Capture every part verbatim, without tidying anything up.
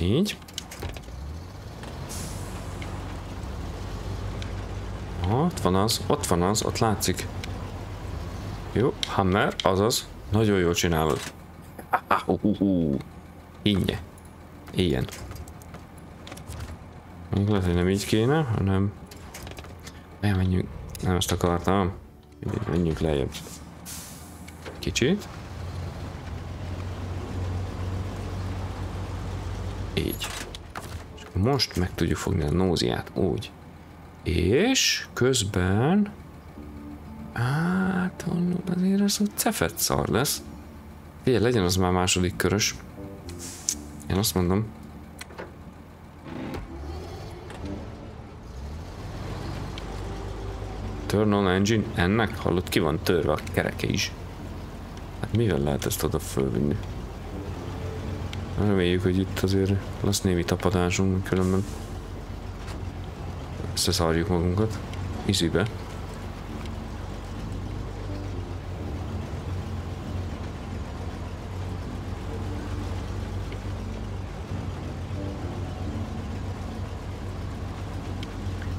Így. Aha, ott van az, ott van az, ott látszik. Jó, hammer, azaz. Nagyon jól csinálod. Innye. Ilyen. Lehet, hogy nem így kéne, hanem... Elmenjünk. Nem azt akartam. Menjünk lejjebb. Kicsit. Így. És most meg tudjuk fogni a nóziát, úgy. És közben... Hát, azért az úgy cefet szar lesz. Figyelj, legyen az már második körös. Én azt mondom. Turn on engine, ennek hallott, ki van törve a kereke is. Hát mivel lehet ezt oda fölvinni? Reméljük, hogy itt azért lesz némi tapadásunk, különben összeszarjuk magunkat. Izibe.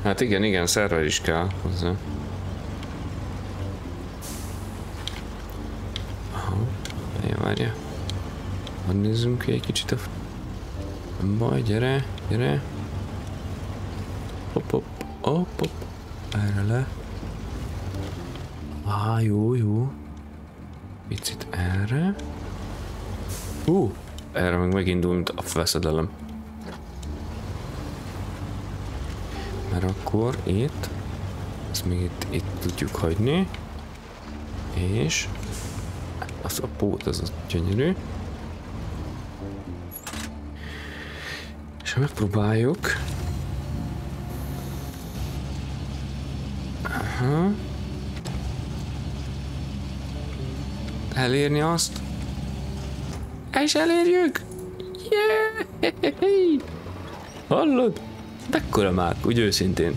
Hát igen, igen, szerver is kell hozzá. Aha, várja. Hadd nézzünk ki egy kicsit a... Nem baj, gyere, gyere. Hopp, hopp, hopp, hopp. Erre le. Á, jó, jó. Picit erre. Hú, erre meg megindul, mint a veszedelem. Mert akkor itt, ezt még itt, itt tudjuk hagyni, és az a pót, az a gyönyörű. És megpróbáljuk. Aha. Elérni azt. És elérjük! Yeah! Hallod? Mekkora már, úgy őszintén.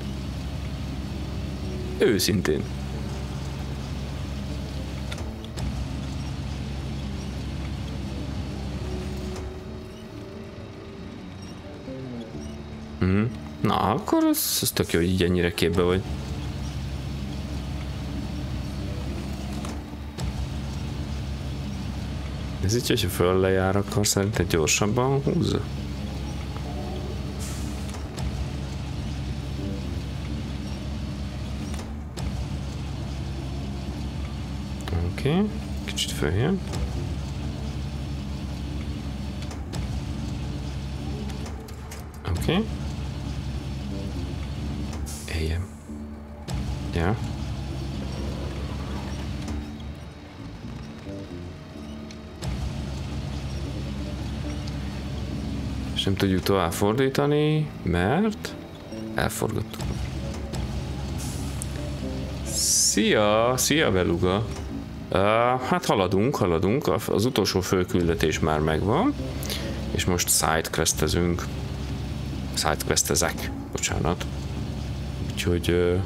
Őszintén. Mm. Na, akkor az, az tök jó, hogy így ennyire képbe vagy. Ez így, hogyha föl lejár, akkor szerintem gyorsabban húzza. Oké, kicsit följön. Oké. Éljem. Ja. És nem tudjuk tovább fordítani, mert elforgattuk. Szia, szia beluga! Uh, hát haladunk, haladunk, az utolsó főküldetés már megvan, és most sidequestezünk, sidequestezek, bocsánat, úgyhogy, uh,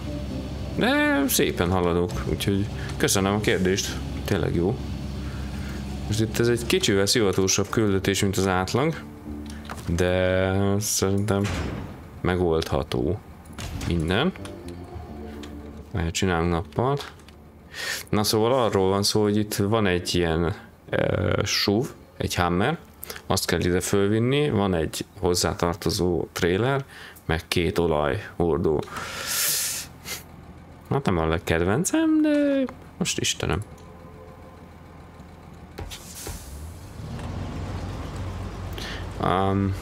de szépen haladok, úgyhogy köszönöm a kérdést, tényleg jó. Most itt ez egy kicsivel szivatósabb küldetés, mint az átlag, de szerintem megoldható minden. Csinálunk nappal. Na szóval arról van szó, hogy itt van egy ilyen e, súv, egy hammer, azt kell ide fölvinni, van egy hozzátartozó trailer, meg két olajhordó. Hát nem a legkedvencem, de most Istenem. Um,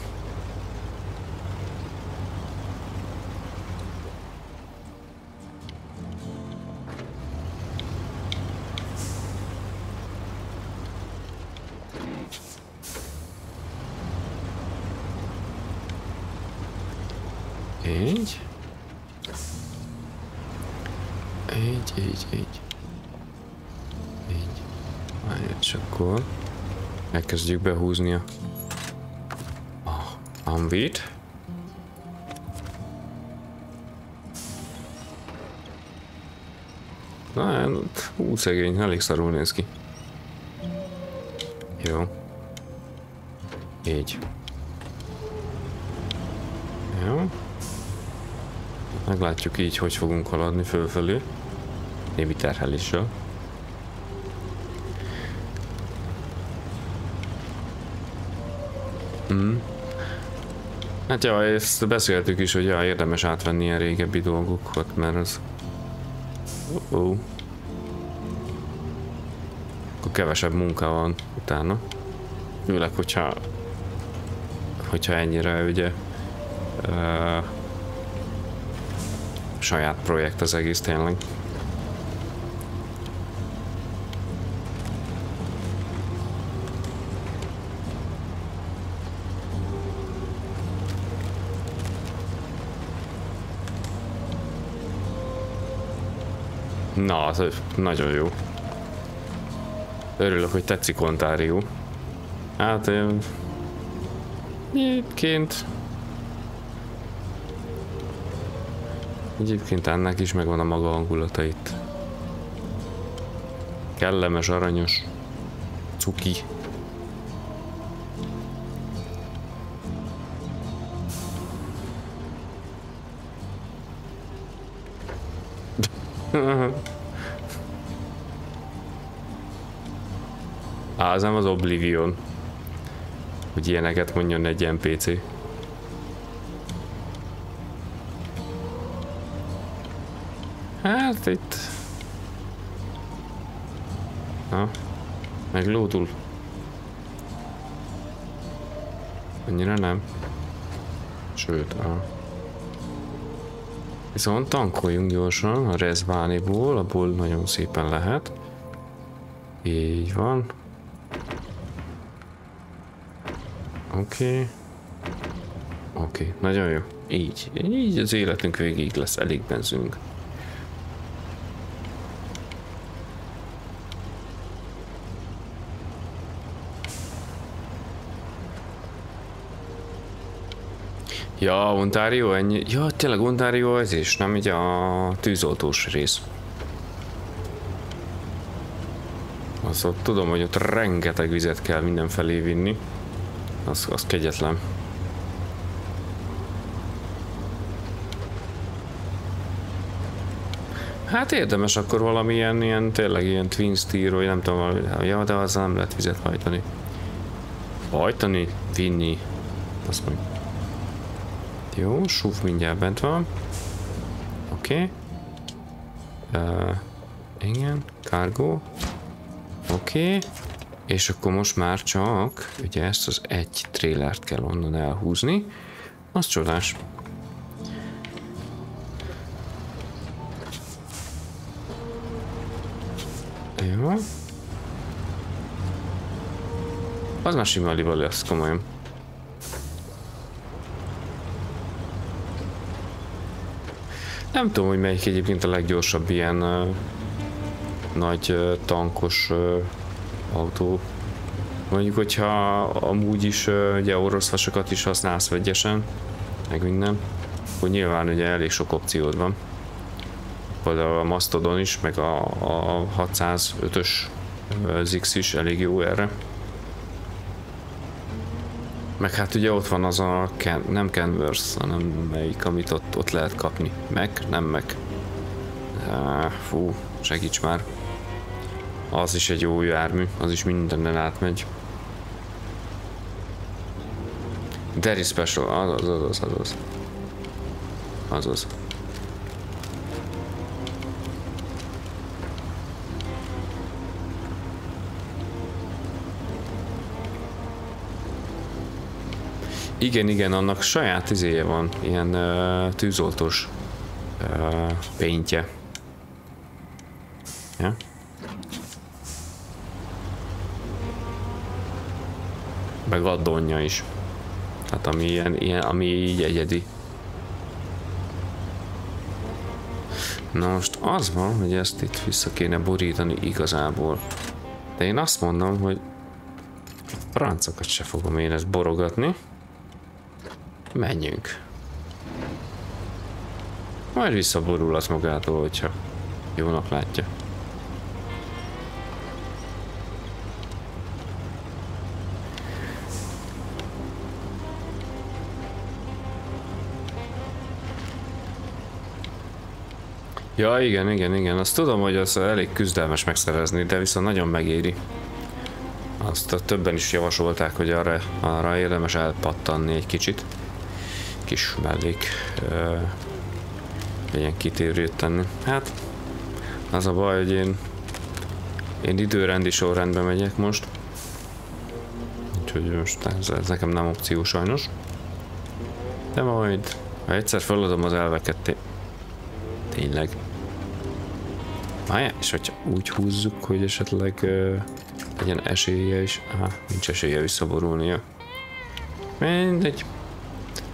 Így. Így, így, így. Így. Várját, és akkor elkezdjük behúzni a ambit. Na, hú, szegény, elég szarul néz ki. Jó. Így. Jó. Meglátjuk így, hogy fogunk haladni fölfelé. Némi terheléssel. Mm. Hát ja, ezt beszéltük is, hogy ja, érdemes átvenni ilyen régebbi dolgokat, mert az... Uh -oh. Akkor kevesebb munka van utána. Főleg, hogyha... Hogyha ennyire, ugye... Uh, saját projekt az egész tényleg. Na, az nagyon jó. Örülök, hogy tetszik Ontario. Hát én... Egyébként... Egyébként ennek is megvan a maga hangulata itt. Kellemes, aranyos. Cuki. Á, az nem az Oblivion, hogy ilyeneket mondjon egy en pé cé. Hát itt... Na, meglódul. Annyira nem. Sőt, a... Viszont tankoljunk gyorsan a Rezvaniból, abból nagyon szépen lehet. Így van. Oké. Okay. Oké, okay. Nagyon jó. Így. Így az életünk végéig lesz elég benzünk. Ja, Ontario ennyi. Ja, tényleg Ontario ez is, nem így a tűzoltós rész. Azt ott tudom, hogy ott rengeteg vizet kell mindenfelé vinni. Az, az kegyetlen. Hát érdemes akkor valamilyen ilyen, tényleg ilyen twin steer, vagy nem tudom, valami, ja, de azzal nem lehet vizet hajtani. Hajtani, vinni. Azt mondjuk. Jó, súf mindjárt bent van. Oké. Okay. Uh, igen, cargo. Oké. Okay. És akkor most már csak, ugye ezt az egy trélert kell onnan elhúzni. Az csodás. Jó. Az már simán liba lesz, komolyan. Nem tudom, hogy melyik egyébként a leggyorsabb ilyen uh, nagy uh, tankos uh, autó. Mondjuk, hogyha amúgy is uh, ugye orosz vasokat is használsz vegyesen, meg minden, hogy nyilván ugye elég sok opciód van. Például a Mastodon is, meg a, a hatszázötös uh, zé iksz is elég jó erre. Meg hát ugye ott van az a, Ken, nem Canvas, hanem melyik, amit ott, ott lehet kapni. Meg, nem meg. Há, fú, segíts már. Az is egy jó jármű, az is mindenen átmegy. Very special, azaz, azaz, azaz. Azaz. Igen, igen, annak saját izéje van, ilyen uh, tűzoltós uh, paintje. Ja? Meg addonja is. Hát ami ilyen, ilyen, ami így egyedi. Na most az van, hogy ezt itt vissza kéne borítani igazából. De én azt mondom, hogy ráncokat se fogom én ezt borogatni. Menjünk. Majd visszaborul az magától, hogyha jónak látja. Ja, igen, igen, igen. Azt tudom, hogy az elég küzdelmes megszerezni, de viszont nagyon megéri. Azt többen is javasolták, hogy arra, arra érdemes elpattanni egy kicsit. Kis mellék uh, ilyen kitérőt tenni. Hát, az a baj, hogy én, én időrendi sorrendben megyek most. Úgyhogy most ez, ez nekem nem opció sajnos. De majd, ha egyszer feladom az elveket, tényleg. Májá, és hogyha úgy húzzuk, hogy esetleg uh, legyen esélye is. Aha, nincs esélye visszaborulnia. Mindegy.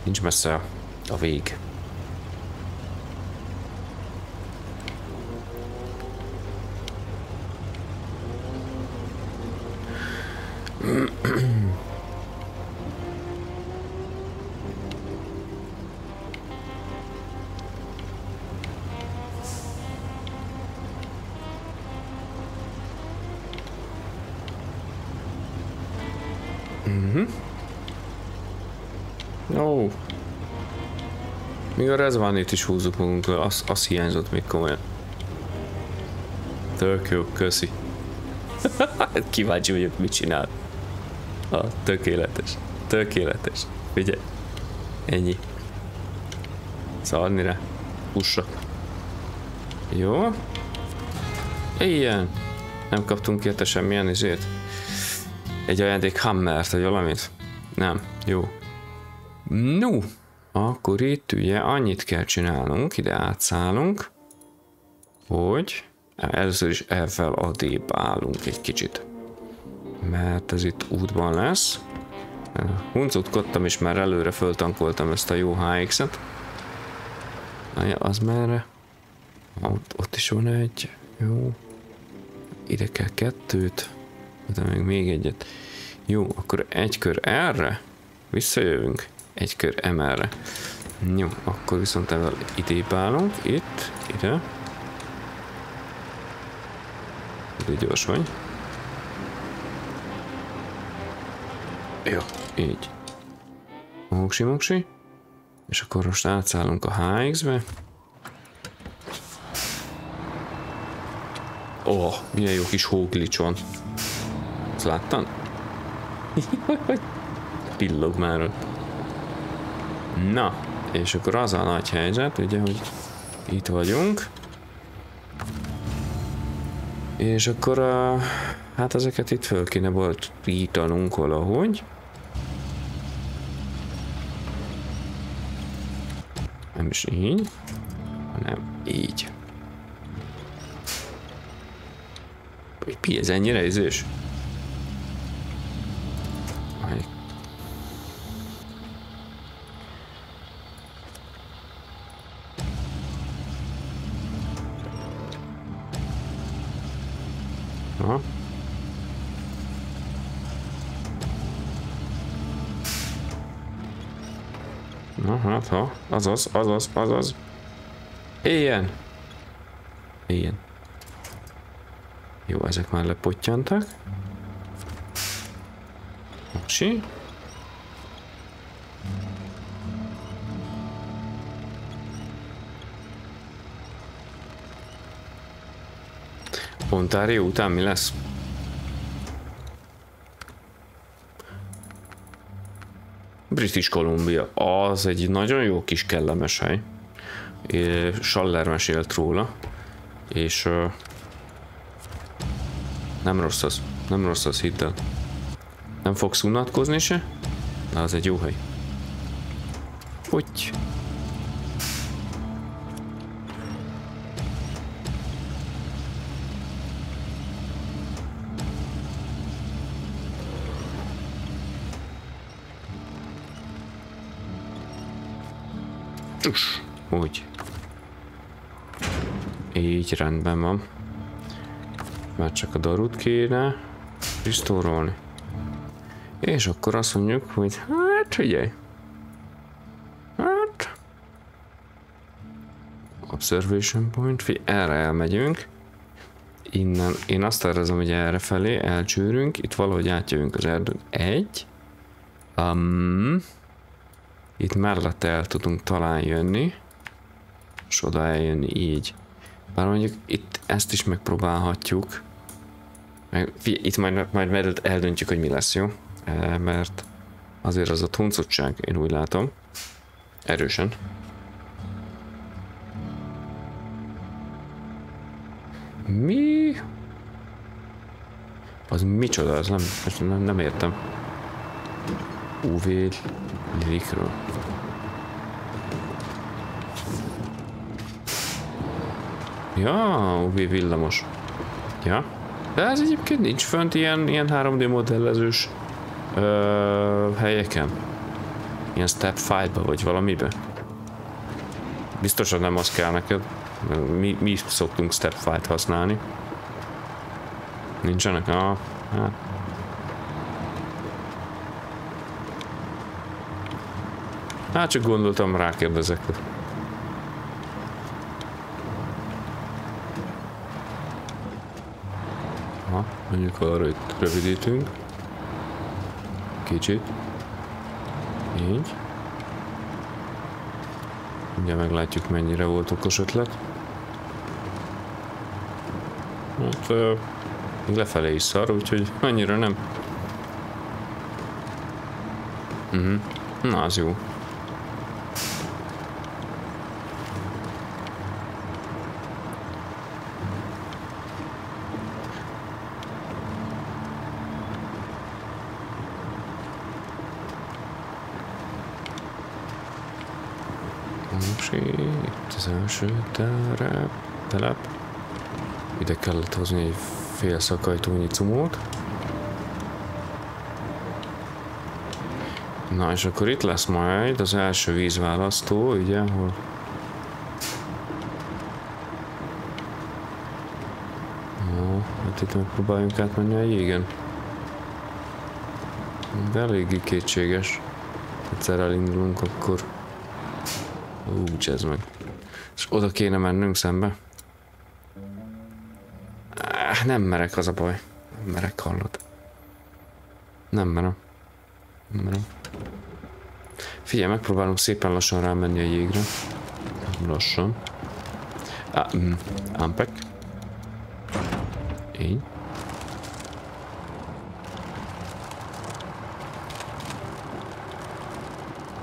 Nincs messze a, a vég. A Rezvanit is húzzuk magunkra, az, az hiányzott még komolyan. Tök jó, köszi. Kíváncsi vagyok, mit csinál. Ah, tökéletes, tökéletes. Figyelj, ennyi. Szarni rá, hússak. Jó. Ilyen. Nem kaptunk érte semmilyen izét. Egy ajándék hammert, vagy valamit? Nem, jó. No. Akkor itt ugye annyit kell csinálnunk, ide átszállunk, hogy először is ezzel adébb állunk egy kicsit. Mert ez itt útban lesz. Huncutkodtam, és már előre föltankoltam ezt a jó há iksz-et. Az merre? Ott, ott is van egy. Jó. Ide kell kettőt. De még, még egyet. Jó, akkor egy kör erre. Visszajövünk. Egy kör emelre. Jó, akkor viszont ezzel idébb állunk. Itt, ide. Ide gyors vagy. Jó, így. Moksi, moksi. És akkor most átszállunk a há iksz-be. Ó, oh, milyen jó kis hóglics van. Ezt láttan? Pillog már ott. Na, és akkor az a nagy helyzet, ugye, hogy itt vagyunk. És akkor a, hát ezeket itt föl kéne boltítanunk valahogy. Nem is így, hanem így. Pi, ez ennyire izős? Ha, azaz, azaz, azaz. Éljen! Éljen. Jó, ezek már lepottyantak. Moksi. Ontárió után mi lesz? British Columbia, az egy nagyon jó kis kellemes hely. Schaller mesélt róla, és uh, nem rossz az, nem rossz az, hidd el. Nem fogsz unatkozni se, de az egy jó hely. Hogy? Úgy. Így rendben van. Már csak a darut kéne pisztololni. És akkor azt mondjuk, hogy hát figyelj. Hát. Observation point. Figyelj, erre elmegyünk. Innen én azt tervezem, hogy erre felé elcsűrünk. Itt valahogy átjövünk az erdőn. Egy. Um, Itt mellette el tudunk talán jönni, és oda eljönni így. Bár mondjuk itt ezt is megpróbálhatjuk. Meg, itt majd, majd eldöntjük, hogy mi lesz, jó? E, mert azért az a tuncutság, én úgy látom. Erősen. Mi? Az micsoda, az nem, nem, nem értem. u vé lirikről. Ja, u vé villamos. Ja. De ez egyébként nincs fönt ilyen, ilyen három dé modellezős ö, helyeken. Ilyen step five-ba vagy valamibe. Biztosan nem az kell neked. Mi, mi szoktunk step five-t használni. Nincsenek? Ah, hát. Hát csak gondoltam, rákérdezek. Aha, mondjuk arra itt rövidítünk. Kicsit. Így. Ugye meglátjuk, mennyire volt okos ötlet. Hát, uh, még lefelé is szar, úgyhogy annyira nem. Uh-huh. Na, az jó. Itt az első terep, telep. Ide kellett hozni egy fél szakajtónyi cumót. Na, és akkor itt lesz majd az első vízválasztó, ugye, hol... Na, hát itt megpróbáljunk átmenni a jégen. De eléggé kétséges. Egyszer elindulunk, akkor... Ú, csezd meg. És oda kéne mennünk szembe. Áh, nem merek, az a baj. Nem merek, hallod. Nem merem. Nem merem. Figyelj, megpróbálom szépen lassan rámenni a jégre. Lassan. Á, mm, ámpek. Így.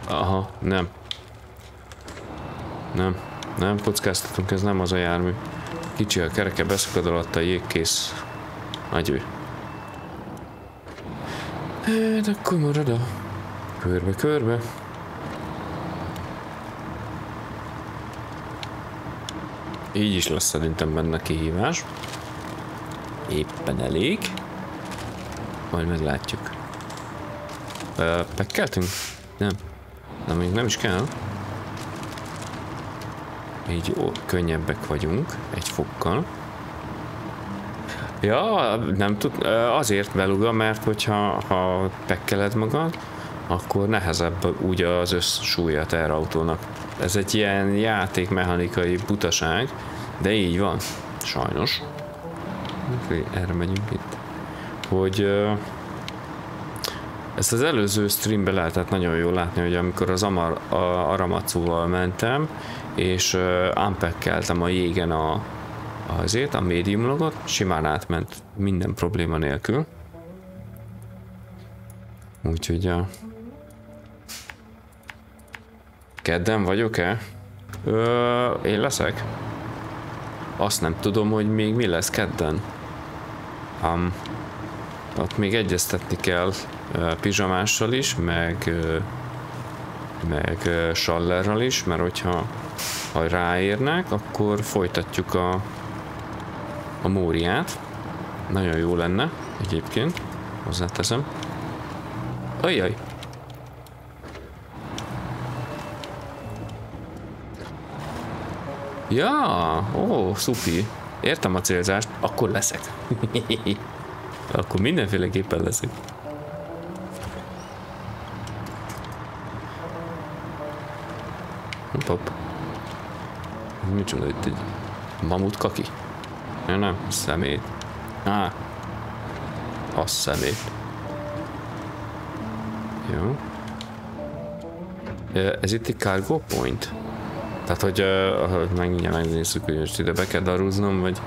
Aha, nem. Nem, nem kockáztatunk, ez nem az a jármű. Kicsi a kereke, beszakad alatt a jég, kész. Nagyvű. Hát akkor marad a körbe-körbe. Így is lesz szerintem benne kihívás. Éppen elég. Majd meglátjuk. Ö, pekkeltünk? Nem. De még nem is kell. Így ó, könnyebbek vagyunk, egy fokkal. Ja, nem tud, azért beluga, mert hogyha ha pekkeled magad, akkor nehezebb úgy az összsúlya a teherautónak. Ez egy ilyen játékmechanikai butaság, de így van, sajnos. Erre megyünk itt. Hogy ezt az előző streamben lehetett nagyon jól látni, hogy amikor az Amar, a Aramatsuval mentem, és uh, unpack-eltem a jégen a, azért, a médium logot, simán átment minden probléma nélkül. Úgyhogy a... Kedden vagyok-e? Ö, én leszek? Azt nem tudom, hogy még mi lesz kedden. Um, ott még egyeztetni kell uh, Pizsamással is, meg... Uh, meg uh, Sallerral is, mert hogyha ha ráérnek, akkor folytatjuk a, a móriát. Nagyon jó lenne egyébként, hozzáteszem. Ajjaj! Ja, ó, szupi. Értem a célzást, akkor leszek. Akkor mindenféleképpen leszek. Top. Micsoda itt egy mamut kaki? Ja, nem, szemét. Á, az szemét. Jó. Ez itt egy cargo point. Tehát, hogy uh, megmondja, megnézzük, hogy most ide be kell darúznom, vagy,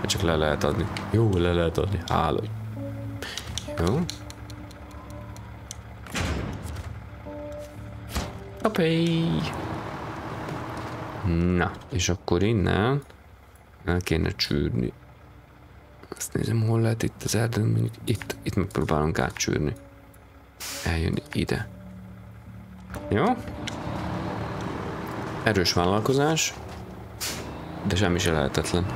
vagy csak le lehet adni. Jó, le lehet adni. Hála. Jó. Hoppé. Na, és akkor innen el kéne csűrni. Azt nézem, hol lehet itt az erdő, mondjuk itt, itt megpróbálunk átcsűrni. Eljönni ide. Jó? Erős vállalkozás, de semmi se lehetetlen.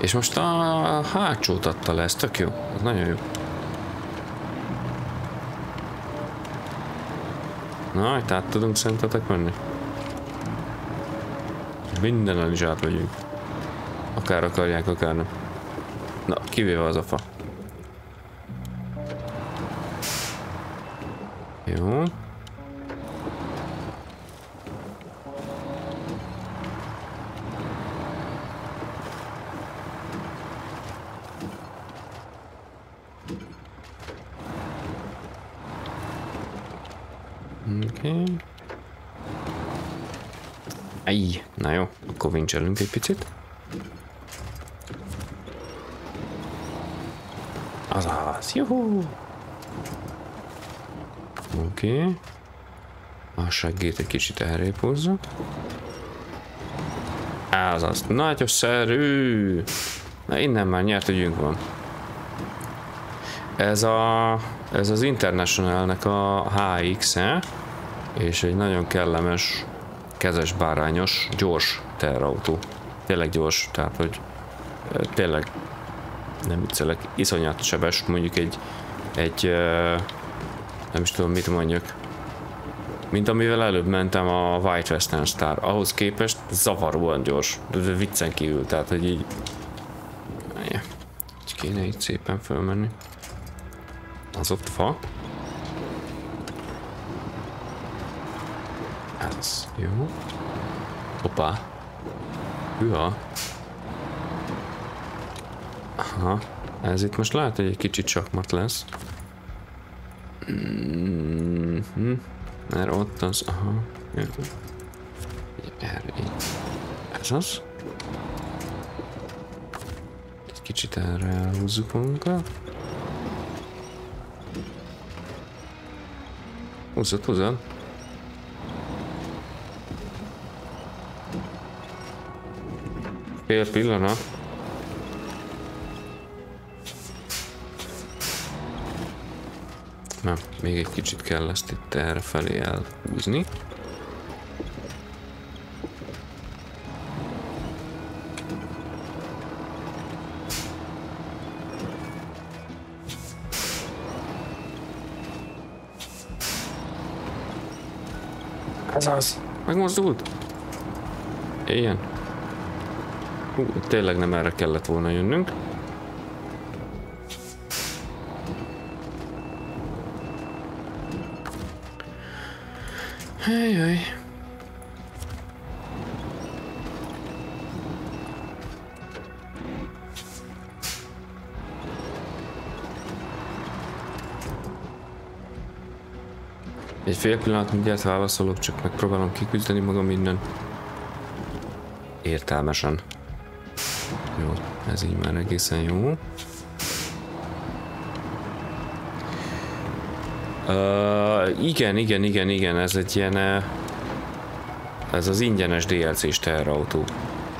És most a hátsót adta le, ez tök jó, ez nagyon jó. Na, itt át tudunk szerintetek menni. Mindennel is át vagyunk. Akár akarják, akár nem. Na, kivéve az a fa. Jó. Oké. Okay. Ejj, na jó, akkor vincselünk egy picit. Azaz, juhú! Oké. Okay. A seggét egy kicsit elrébb hozzuk. Azaz, nagyoszerű! Na innen már nyert ügyünk van. Ez a... Ez az Internationalnek a há iksz-e, és egy nagyon kellemes, kezes, bárányos, gyors teherautó. Tényleg gyors, tehát hogy tényleg nem viccelek, iszonyat sebes, mondjuk egy, egy nem is tudom mit mondjuk, mint amivel előbb mentem a White Western Star, ahhoz képest zavaróan gyors, viccen kívül, tehát hogy így, így kéne így szépen fölmenni. Az ott fa. Ez jó. Hoppá. Hűha. Aha. Ez itt most lehet, hogy egy kicsit sakmat lesz. Mm-hmm. Mert ott az, aha. Erre így. Ez az. Egy kicsit erre elhúzzuk magunkat. Húzzad, húzzad. Fél pillanat. Na, még egy kicsit kell ezt itt erre felé elhúzni. Ez az. Megmozdult? Ilyen. Hú, tényleg nem erre kellett volna jönnünk. Jajjaj. Egy fél pillanat, mindjárt válaszolok, csak megpróbálom kiküzdeni magam innen. Értelmesen. Jó, ez így már egészen jó. Uh, igen, igen, igen, igen, ez egy ilyen... Ez az ingyenes dé el cés teherautó.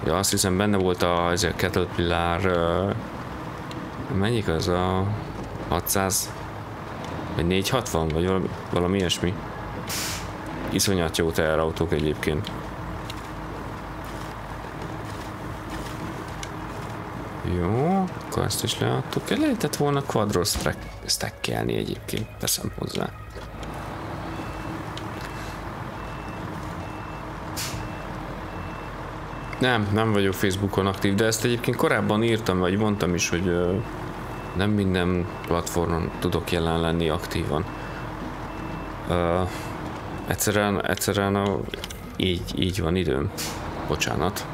Ja, azt hiszem benne volt a, ez a Caterpillar... Uh, mennyik az a... hatszáz... Vagy négyszázhatvan, vagy valami, valami ilyesmi. Iszonyat jó teherautók egyébként. Jó, akkor ezt is leadtuk. El lehetett volna quadrosztekkelni egyébként, teszem hozzá. Nem, nem vagyok Facebookon aktív, de ezt egyébként korábban írtam, vagy mondtam is, hogy... Nem minden platformon tudok jelen lenni aktívan. Uh, egyszerűen, egyszerűen a, így, így van időm. Bocsánat.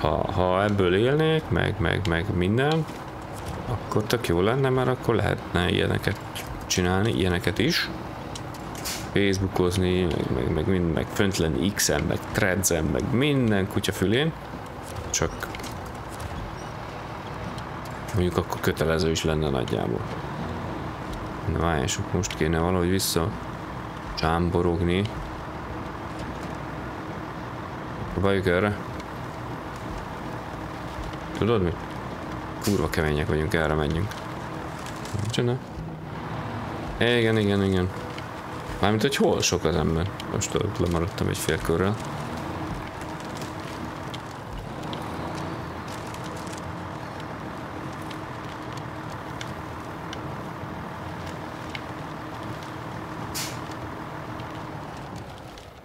ha, ha ebből élnék, meg, meg, meg minden, akkor tök jó lenne, mert akkor lehetne ilyeneket csinálni, ilyeneket is. Facebookozni, meg, meg, meg mind, meg föntlen X-en, meg Threads-en, meg minden kutyafülén. Csak mondjuk akkor kötelező is lenne nagyjából. Na várjások, most kéne valahogy vissza csámborogni. Próbáljuk erre. Tudod mi? Kurva kemények vagyunk, erre menjünk. Csinál? Igen, igen, igen. Mármint, hogy hol sok az ember. Most ott lemaradtam egy fél körrel.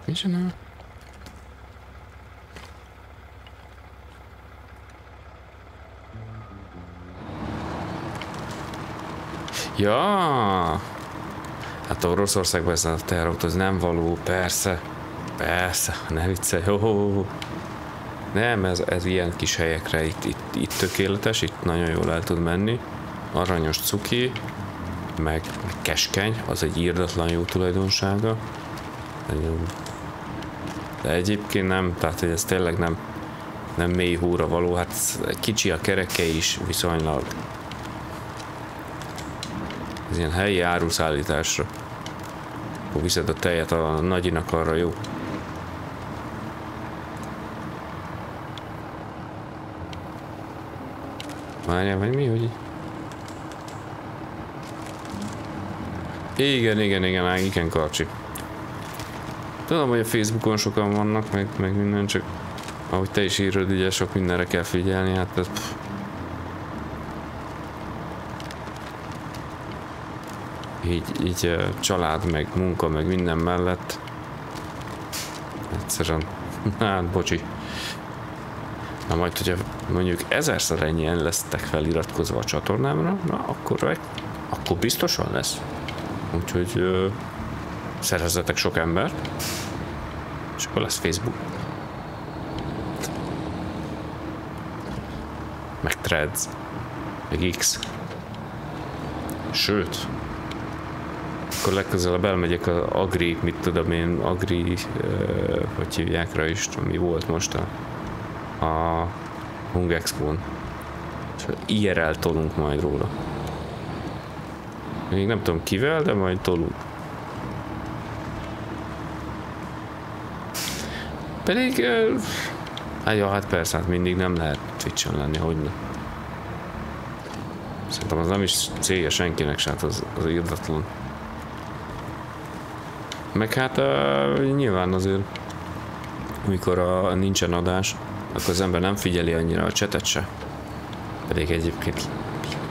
Mit csinál? Ja, hát Oroszországban ez a terrorhoz nem való, persze, persze, ne viccelj, jó. Nem, ez, ez ilyen kis helyekre itt, itt, itt tökéletes, itt nagyon jól el tud menni. Aranyos cuki, meg, meg keskeny, az egy írdatlan jó tulajdonsága. De egyébként nem, tehát hogy ez tényleg nem, nem mély hóra való, hát kicsi a kereke is viszonylag. Ez ilyen helyi áruszállításra. Akkor viszed a tejet a nagyinak, arra jó. Várjál, vagy mi, hogy? Igen, igen, igen, igen, karcsi. Tudom, hogy a Facebookon sokan vannak, meg, meg minden, csak ahogy te is írod, ugye sok mindenre kell figyelni, hát ez... Pff. Így, így család, meg munka, meg minden mellett egyszerűen, hát bocsi. Na majd, hogyha mondjuk ezerszer ennyien lesztek feliratkozva a csatornámra, na akkor, akkor biztosan lesz. Úgyhogy ö, szerezzetek sok embert, és akkor lesz Facebook. Meg Threads, meg X. Sőt, akkor legközelebb elmegyek az Agri, mit tudom én, Agri, eh, hogy hívják rá is, ami volt most a, a Hungexpo-n. i er el tolunk majd róla. Még nem tudom kivel, de majd tolunk. Pedig, eh, hát ja, hát persze, hát mindig nem lehet Twitch-en lenni, hogy ne. Szerintem az nem is célja senkinek, se, hát az, az irdatlan. Meg hát uh, nyilván azért, amikor a, a nincsen adás, akkor az ember nem figyeli annyira a csetet se. Pedig egyébként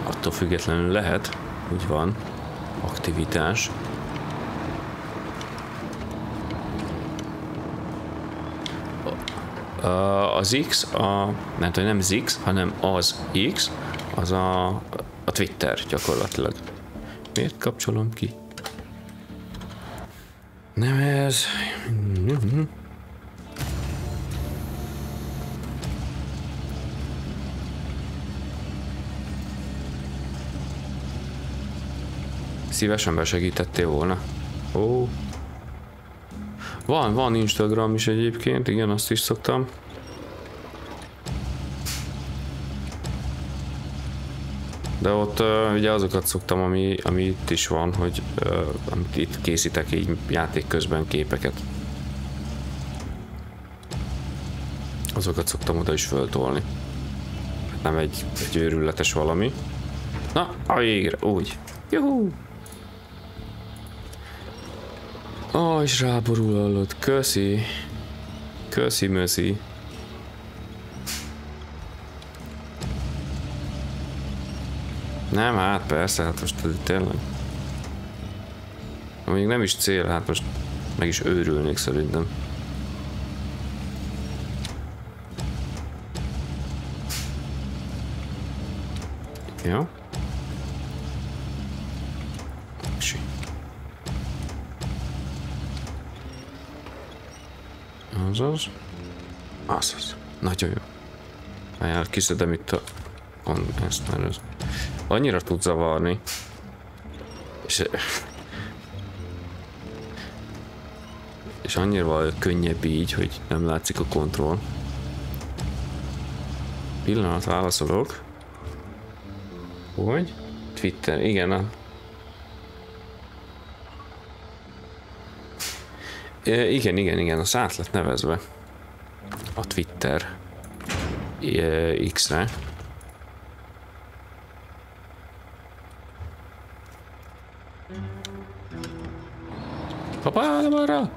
attól függetlenül lehet, úgy van, aktivitás. Uh, az X, a, nem tudom, nem az X, hanem az X, az a, a Twitter gyakorlatilag. Miért kapcsolom ki? Nem ez... Szívesen besegítettél volna. Ó. Van, van Instagram is egyébként, igen, azt is szoktam. De ott uh, ugye azokat szoktam, ami, ami itt is van, hogy uh, amit itt készítek így játék közben képeket. Azokat szoktam oda is föltolni. Nem egy, egy őrületes valami. Na, a végre, úgy. Juhú! Ó, és ráborul alatt, köszi. Köszi, möszi. Nem, hát persze, hát most tényleg. Mondjuk nem is cél, hát most meg is őrülnék szerintem. Jó. Oksi. Azaz. Azaz. Nagyon jó. Ajánlott, kiszedem itt a... Ezt már az... Annyira tud zavarni. És... És annyira könnyebb így, hogy nem látszik a kontroll. Pillanat, válaszolok. Hogy? Twitter, igen. A... E, igen, igen, igen, az át lett nevezve. A Twitter e, X-re. Papá, nem arra!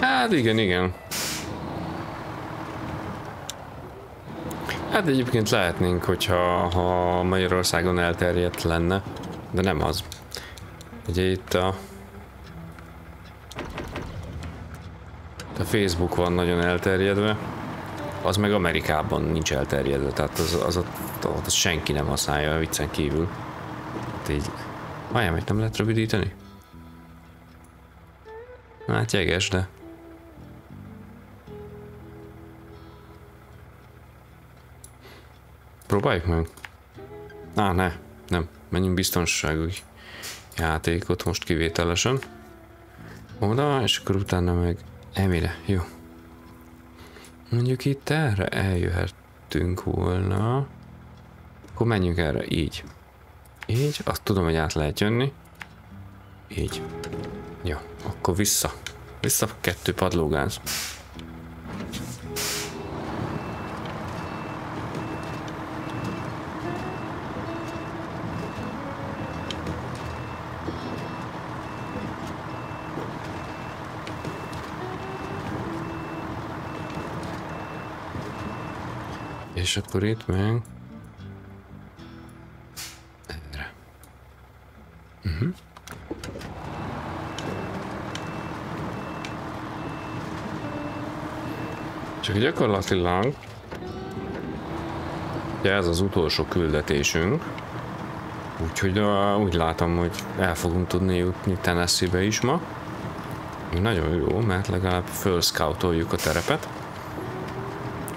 Hát igen, igen. Hát egyébként lehetnénk, hogyha ha Magyarországon elterjedt lenne, de nem az. Ugye itt a... A Facebook van nagyon elterjedve, az meg Amerikában nincs elterjedve, tehát az, az, az, az senki nem használja a viccen kívül. Hát így... Várjál, meg nem lehet rövidíteni? Hát jeges, de... Próbáljuk meg? Á, ne, nem. Menjünk biztonságos játékot most kivételesen. Oda, és akkor utána meg emire. Jó. Mondjuk itt erre eljöhettünk volna. Akkor menjünk erre, így. Így, azt tudom, hogy át lehet jönni. Így. Jó, akkor vissza. Vissza kettő padlógáz. És akkor itt meg... Erre. Uh-huh. Csak gyakorlatilag... Ja, ez az utolsó küldetésünk. Úgyhogy uh, úgy látom, hogy el fogunk tudni jutni Tennessee-be is ma. Nagyon jó, mert legalább fölszcoutoljuk a terepet.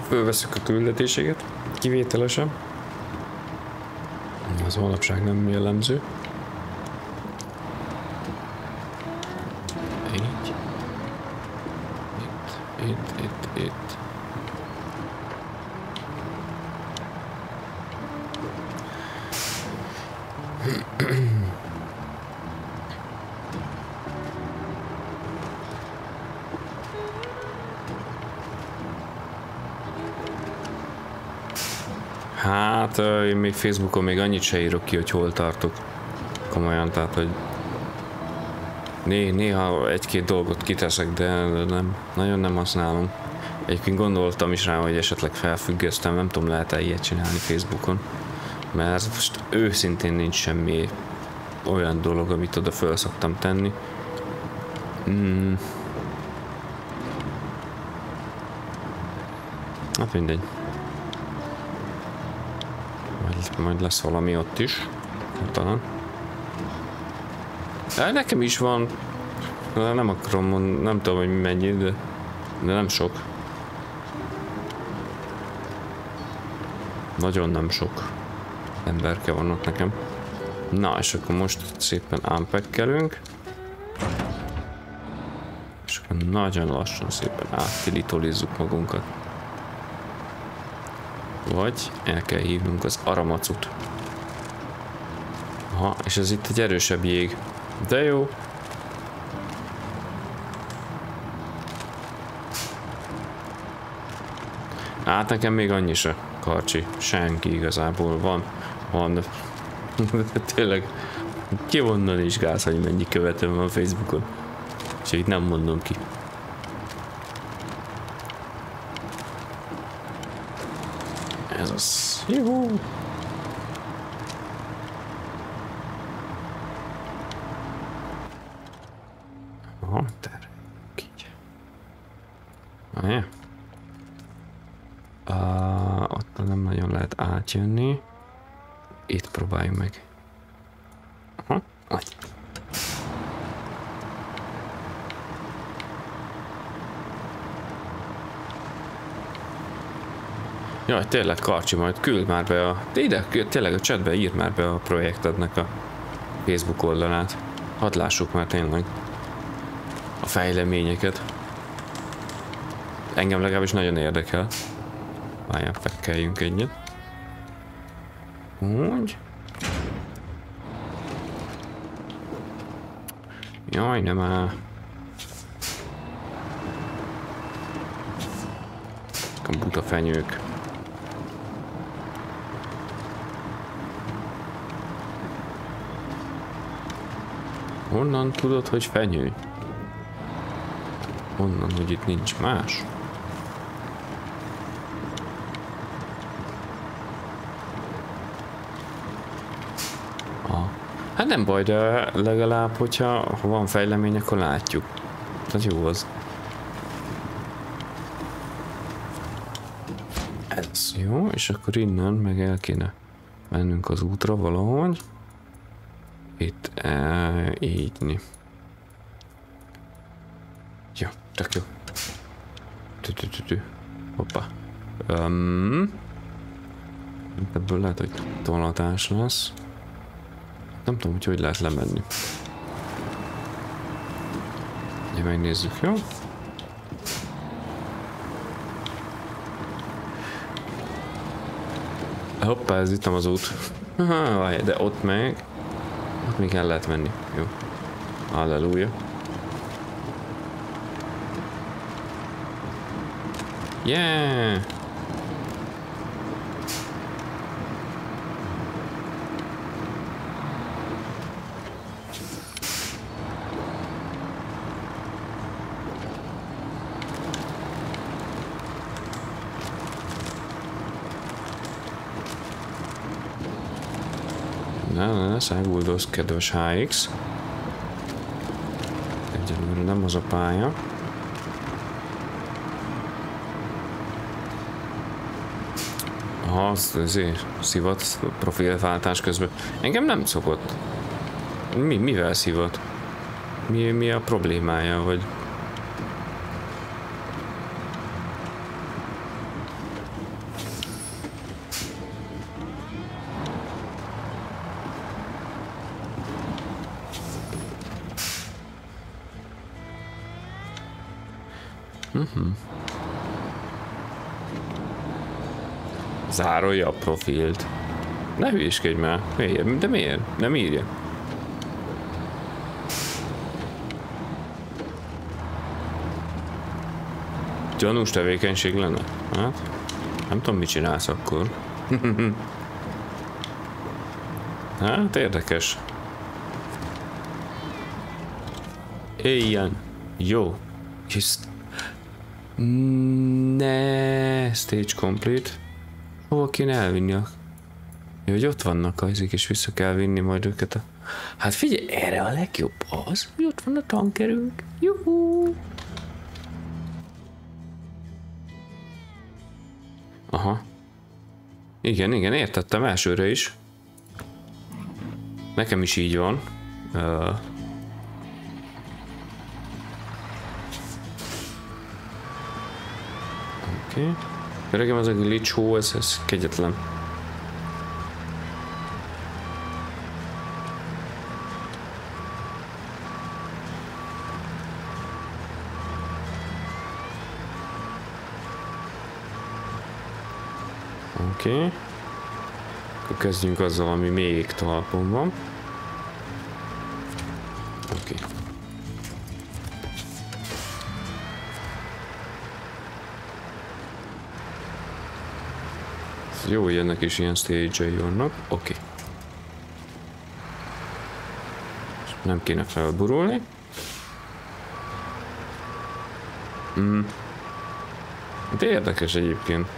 Fölveszük a küldetéséget, kivételesen. Az manapság nem jellemző. Így. Itt, itt, itt, itt. Hát én még Facebookon még annyit se írok ki, hogy hol tartok. Komolyan, tehát hogy néha egy-két dolgot kiteszek, de nem, nagyon nem használom. Egyébként gondoltam is rá, hogy esetleg felfüggesztem, nem tudom, lehet-e ilyet csinálni Facebookon. Mert most őszintén nincs semmi olyan dolog, amit oda föl szoktam tenni. Hmm. Hát mindegy. Majd lesz valami ott is. Talán. De nekem is van. De nem akarom mondani, nem tudom, hogy mennyi, de, de nem sok. Nagyon nem sok emberke van ott nekem. Na, és akkor most szépen unpack-elünk. És akkor nagyon lassan szépen áttitolizzuk magunkat. Vagy el kell hívnunk az aramacut. Aha, és ez itt egy erősebb jég. De jó. Hát nekem még annyi se, karcsi. Senki igazából van. Van. Tényleg. Kivonnan is gáz, hogy mennyi követőm van Facebookon. És itt nem mondom ki. Ez az. Juhu! Aha, terve. Ajá. Uh, ott nem nagyon lehet átjönni. Itt próbáljuk meg. Aha, adj. Jaj, tényleg Karcsi, majd küld már be a... Ide, tényleg a chatbe írd már be a projektednek a Facebook oldalát. Hadd lássuk már tényleg a fejleményeket. Engem legalábbis nagyon érdekel. Várjál, fekkeljünk egyet. Úgy. Jaj, nem áll. A buta fenyők. Honnan tudod, hogy fenyő? Honnan, hogy itt nincs más? Hát nem baj, de legalább, hogyha ha van fejlemény, akkor látjuk. Tehát jó az. Ez jó, és akkor innen meg el kéne mennünk az útra valahogy. Itt elégni. Jó, tök jó. Tü-tü-tü-tü. Hoppá. Um, ebből lehet, hogy tolatás lesz. Nem tudom, hogy hogy lehet lemenni. Ugye megnézzük, jó? Hoppá, ez itt nem az út. Aha, de ott meg... Ott még el lehet menni. Jó. Halleluja. Yeah! Száguldozz, kedves há iksz. Egyelőre nem az a pálya. Aha, az azért szivat profilváltás közben. Engem nem szokott. Mi, mivel szivat? Mi, mi a problémája, vagy... Zárolja a profilt. Ne hülyéskedj már. Miért? De miért? Nem írja. Gyanús tevékenység lenne? Hát? Nem tudom, mit csinálsz akkor. Hát érdekes. Ilyen. Jó. Hisz... Ne, stage complete. Hova kéne elvinni a... Jó, hogy ott vannak azik, és vissza kell vinni majd őket a... Hát figyelj, erre a legjobb az, hogy ott van a tankerünk. Juhú! Aha. Igen, igen, értettem elsőre is. Nekem is így van. Uh... Oké. Okay. Öregem, az a glitch hó, ez, ez kegyetlen. Oké. Okay. Akkor kezdjünk azzal, ami még talpon van. Oké. Okay. Jó, ilyenek is ilyen stage-ei vannak. Oké. Okay. Nem kéne felburulni. Mm. De érdekes egyébként.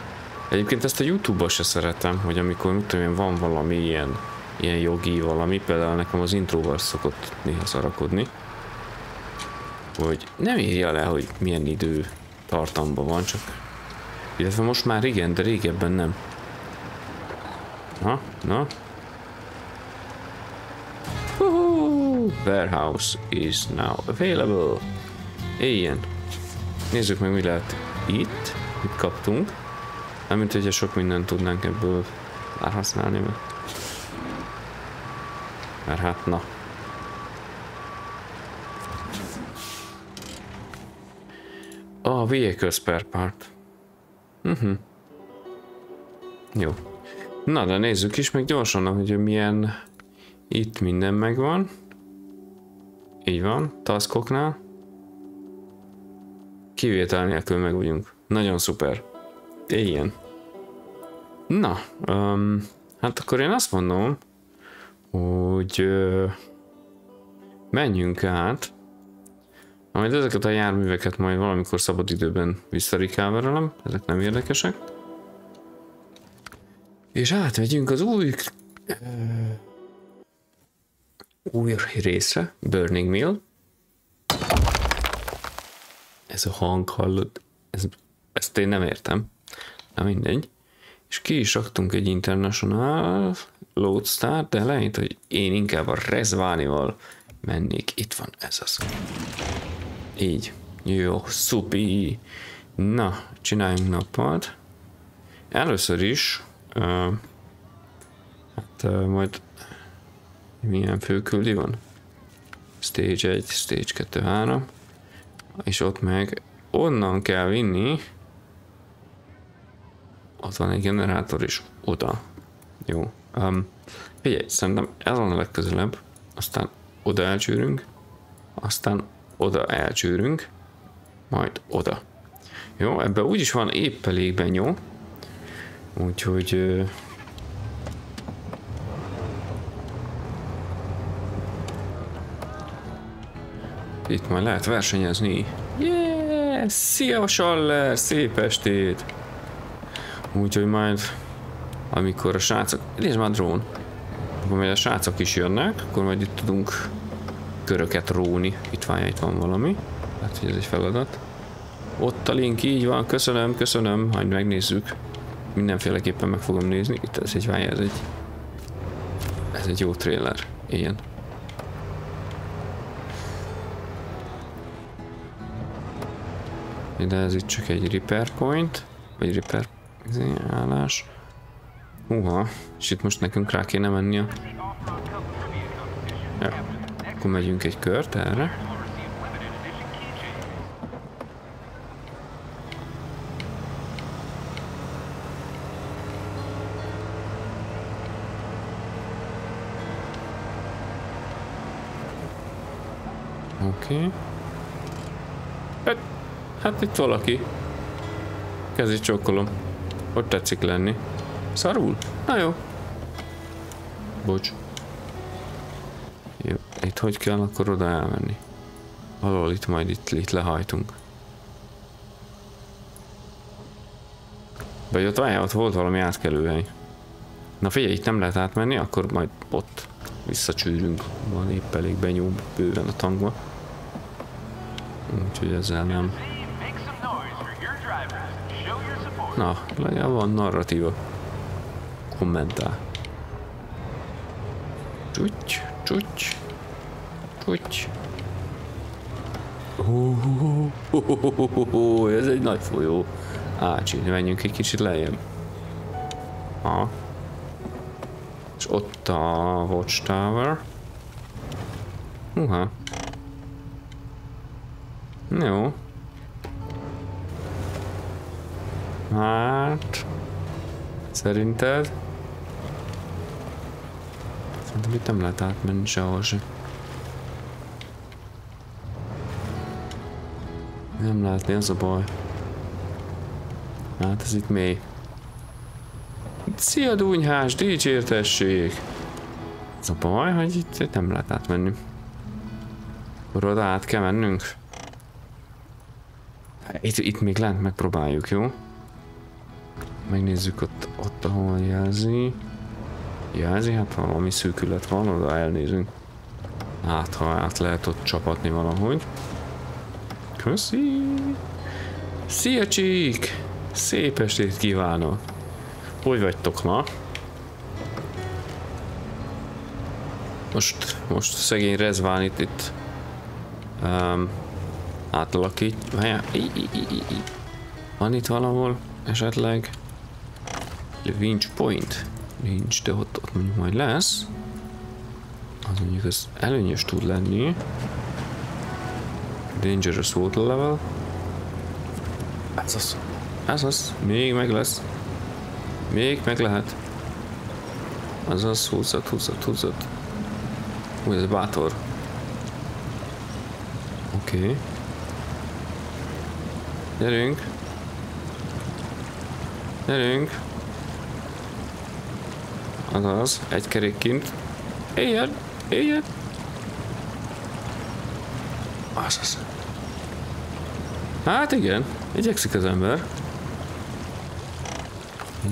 Egyébként ezt a YouTube-ba se szeretem, hogy amikor mit tudom én, van valami ilyen, ilyen jogi valami, például nekem az intróval szokott néha szarakodni. hogy nem írja le, hogy milyen idő tartamban van, csak illetve most már igen, de régebben nem. Na, na. Uhú, warehouse is now available. Ilyen. Nézzük meg, mi lehet itt. Mit kaptunk. Nem mint, hogyha sok mindent tudnánk ebből használni, mert... mert hát na. A vehicle spare part. Uh-huh. Jó. Na, de nézzük is meg gyorsan, hogy milyen itt minden megvan. Így van, taskoknál. Kivétel nélkül meg vagyunk. Nagyon szuper. Ilyen. Na, um, hát akkor én azt mondom, hogy uh, menjünk át. Majd ezeket a járműveket majd valamikor szabad időben visszarikáverelem, ezek nem érdekesek. És átvegyünk az új új részre, Burning Mill. Ez a hang, hallod, ez, ezt én nem értem, de mindegy. És ki is raktunk egy International Lodestar, de lehet, hogy én inkább a Rezvanival mennék. Itt van ez az. Így. Jó, szupi. Na, csináljunk nappalt. Először is uh, hát uh, majd milyen főküldi van? Stage egy, Stage kettő, három. És ott meg onnan kell vinni. Ott van egy generátor is. Oda. Jó. Um, figyelj, szerintem ez van a legközelebb. Aztán oda elcsűrünk. Aztán oda elcsűrünk, majd oda. Jó, ebben úgyis van épp elégben jó, úgyhogy euh, itt majd lehet versenyezni. Yeah! Szia Saller, szép estét! Úgyhogy majd amikor a srácok, nézd már drón, akkor majd a srácok is jönnek, akkor majd itt tudunk köröket róni. Itt várja, itt van valami. Hát, hogy ez egy feladat. Ott a link, így van, köszönöm, köszönöm. Majd megnézzük. Mindenféleképpen meg fogom nézni. Itt ez egy várja, ez egy... ez egy jó trailer. Ilyen. De ez itt csak egy repair point. Vagy repair... állás. Uha. És itt most nekünk rá kéne menni a... ja. Akkor megyünk egy kört erre. Oké. Okay. Hát, hát itt valaki. Kezdj csókolom. Ott tetszik lenni. Szarul? Na jó. Bocs. Jó, itt hogy kell akkor oda elmenni? Valahol itt majd itt, itt lehajtunk. Vagy ott várjál, ott volt valami átkelőhely. Na figyelj, itt nem lehet átmenni, akkor majd ott visszacsűrünk. Van épp elég benyúl bőven a tankba. Úgyhogy ezzel nem. Na, legalább van narratíva. Kommentál. Csúcs, csúcs, csúcs. Hú, ez egy nagy folyó. Ácsi, menjünk egy kicsit lejjebb. Ha. És ott a Watchtower. Uha. Jó. Hát... szerinted? De itt nem lehet átmenni sehol se. Nem látni, az a baj. Hát ez itt mély. Szia Dunyhás, dicsértessék! Az a baj, hogy itt, itt nem lehet átmenni. Akkor oda át kell mennünk. Itt, itt még lent megpróbáljuk, jó? Megnézzük ott, ott ahol jelzi. Jelzi, hát ha valami szűkület van, oda elnézünk. Hát, ha át lehet ott csapatni valahogy. Köszi! Szia csík! Szép estét kívánok! Hogy vagytok ma? Most, most szegény Rezvánit itt um, átalakít. Van itt valahol esetleg Winch Point? Nincs, de ott, ott mondjuk majd lesz. Az mondjuk ez előnyös tud lenni. Dangerous water level. Ez az. Ez az. Még meg lesz. Még meg lehet. Ez az. Húzzat, húzzat, húzzat. Hú, ez bátor. Oké. Okay. Gyerünk. Gyerünk. Az az. Egy kerék kint. Éjjel. Éjjel. Az az. Hát igen, igyekszik az ember.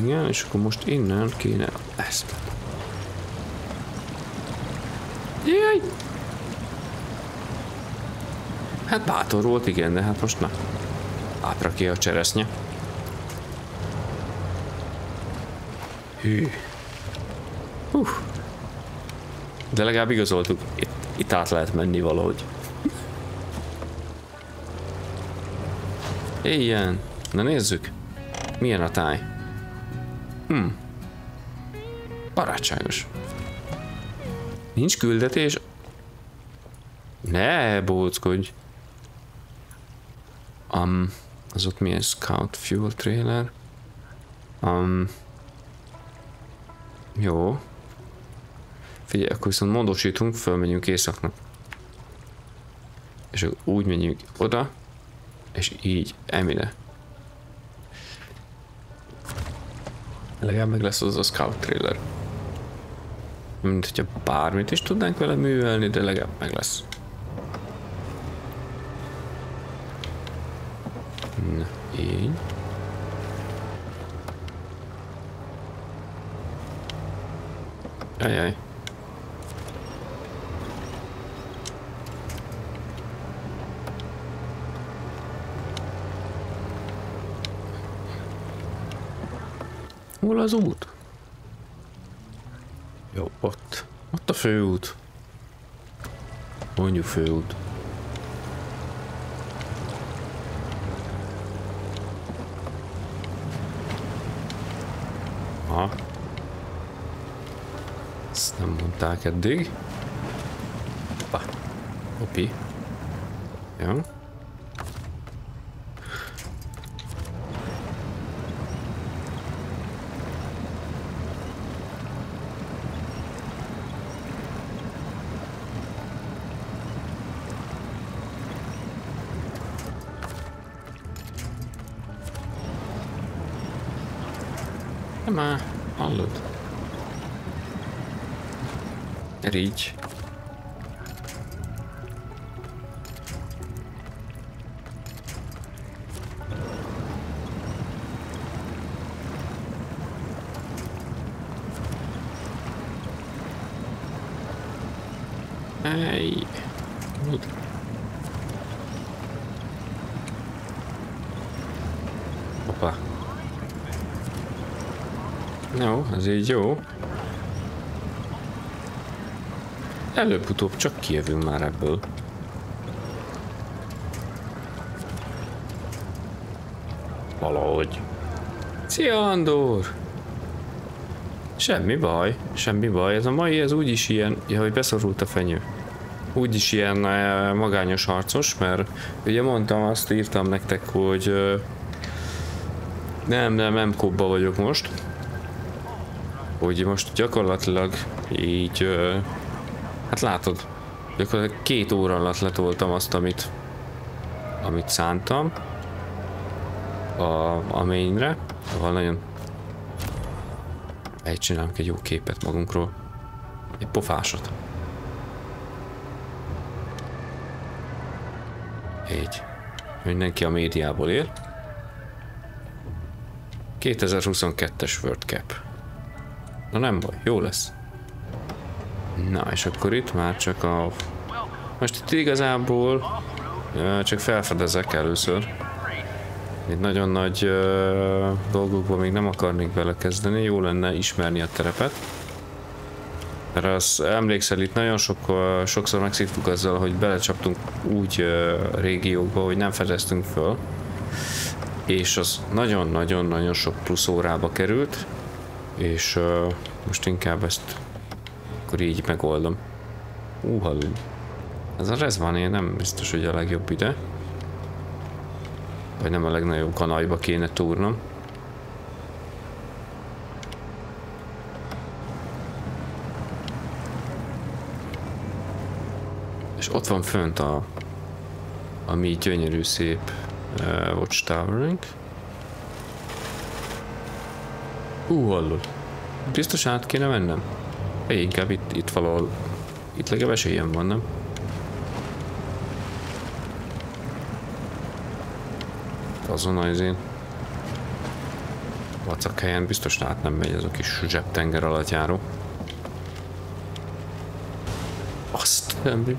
Igen, és akkor most innen kéne ezt. Jaj! Hát bátor volt, igen, de hát most már átra ki a cseresznye. Hű. Hú. De legalább igazoltuk, itt, itt át lehet menni valahogy. Ilyen. Na nézzük. Milyen a táj. Hm. Barátságos. Nincs küldetés. Ne bóckodj. Um, az ott milyen Scout Fuel Trailer. Um, jó. Figyelj, akkor viszont módosítunk, fölmegyünk északnak. És úgy menjünk oda. És így, emine. Legalább meg lesz az a Scout Trailer. Mint hogyha bármit is tudnánk vele művelni, de legalább meg lesz. Na, így. Ajaj. Hol az út? Jó, ott. Ott a főút. Mondjuk főút. Aha. Ezt nem mondták eddig. Hoppá. Hopi. Jó. Már hallod? Rígy. Ej. Hoppá. Jó, ez így jó. Előbb-utóbb csak kijövünk már ebből. Valahogy. Szia, Andor! Semmi baj, semmi baj. Ez a mai, ez úgyis ilyen, ja, hogy beszorult a fenyő. Úgyis ilyen e, magányos harcos, mert ugye mondtam, azt írtam nektek, hogy e, nem, nem, nem kobba vagyok most. Hogy most gyakorlatilag így, hát látod, gyakorlatilag két óra alatt letoltam azt, amit, amit szántam a, a mainre, szóval nagyon megcsinálunk egy jó képet magunkról, egy pofásot. Így, mindenki a médiából él. kétezer-huszonkettes World Cup. Na nem baj, jó lesz. Na, és akkor itt már csak a... Most itt igazából Ja, csak felfedezek először. Itt nagyon nagy uh, dolgokból még nem akarnék belekezdeni, jó lenne ismerni a terepet. Erre azt emlékszel, itt nagyon sok, uh, sokszor megszívtuk azzal, hogy belecsaptunk úgy uh, régiókba, hogy nem fedeztünk föl. És az nagyon-nagyon-nagyon sok plusz órába került, és uh, most inkább ezt akkor így megoldom. Úha, ez a Rezvani nem biztos, hogy a legjobb ide. Vagy nem a legnagyobb kanajba kéne túrnom. És ott van fönt a, a mi gyönyörű szép uh, watchtowerünk. Hú, hallod. Biztos át kéne mennem? Én inkább itt, itt valahol, itt legalább esélyem van, nem? Azon az én vacak helyen biztos át nem megy ez a kis zsebtenger alatt járó. Azt nem,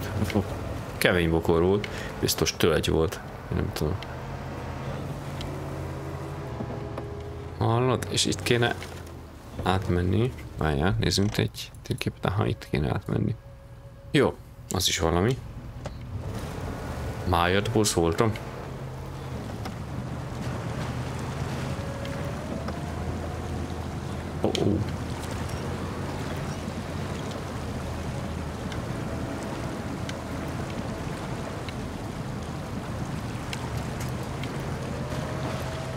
kemény bokor volt, biztos tölgy volt, nem tudom. Hallod? És itt kéne átmenni. Várjál, nézzünk egy térképet, ha itt kéne átmenni. Jó, az is valami. Májadból szóltam. Oh.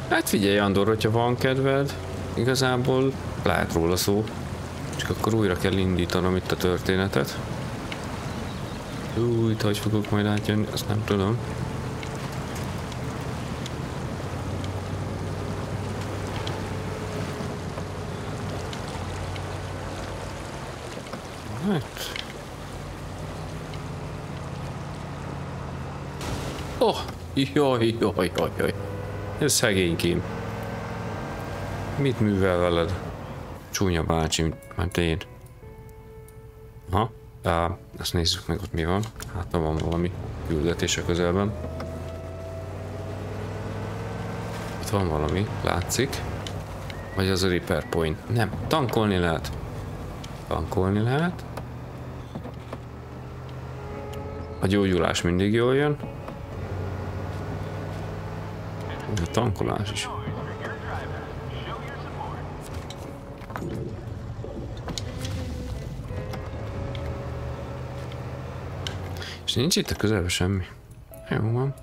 Hát figyelj, Andor, hogyha van kedved, igazából lehet róla szó. Csak akkor újra kell indítanom itt a történetet. Új, itt hogy fogok majd átjönni, azt nem tudom. Hát. Oh, jaj, jaj, jaj, jaj. Ez szegénykém. Mit művel veled? Csúnya bácsi, mert én. Aha, á, ezt nézzük meg, ott mi van. Hát ha van valami küldetés a közelben. Itt van valami, látszik. Vagy az a repair point. Nem, tankolni lehet. Tankolni lehet. A gyógyulás mindig jól jön. A tankolás is. És nincs itt a közelben semmi. Jó van.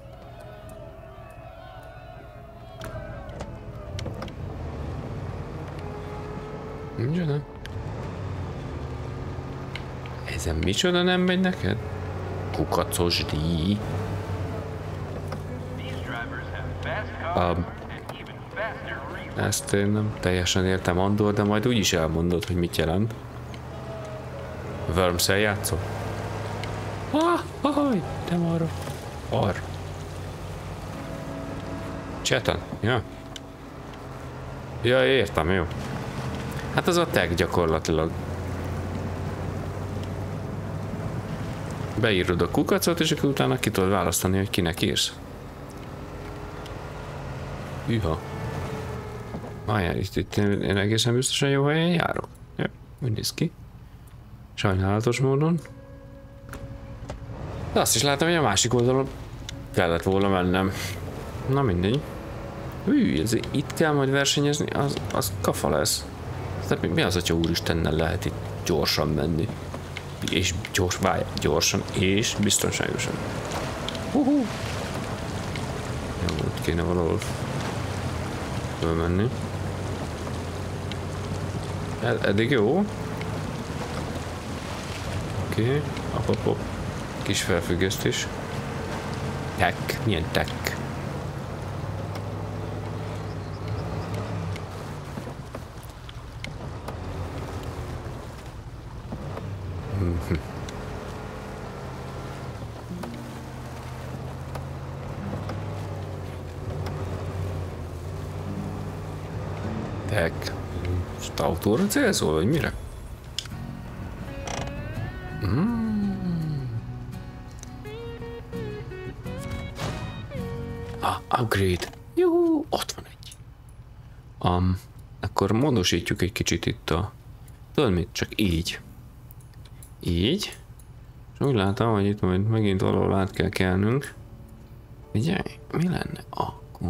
Nincs oda. Ezen micsoda nem megy neked? Kukacos díj. Um, ezt én nem teljesen értem, Andor, de majd úgyis elmondod, hogy mit jelent. Worms-el játszol? Ah, ahaj, nem arra. Arra. Cseten, ja. Ja, értem, jó. Hát az a tag gyakorlatilag. Beírod a kukacot, és akkor utána ki tudod választani, hogy kinek írsz. Hűha. Várjál, itt, itt én egészen biztosan jó helyen járok. Ja, úgy néz ki. Sajnálatos módon. De azt is látom, hogy a másik oldalon kellett volna mennem. Na mindegy. Hű, ezért itt kell majd versenyezni, az, az kafa lesz. Tehát mi az, hogyha úristennel lehet itt gyorsan menni? És gyors, várjál, gyorsan és biztonságosan. Hú-hú. Jó, ott kéne valahol fölmenni. Ed eddig jó. Oké, okay. Apapop. Kis felfüggesztés. Tek, milyen tek? Tek. Most autóra célzol, vagy mire? Mm. Upgrade. Juhu, ott van egy. Um, akkor módosítjuk egy kicsit itt a... Tudod mit? Csak így. Így. És úgy látom, hogy itt majd megint valahol át kell kelnünk. Ugye, mi lenne akkor?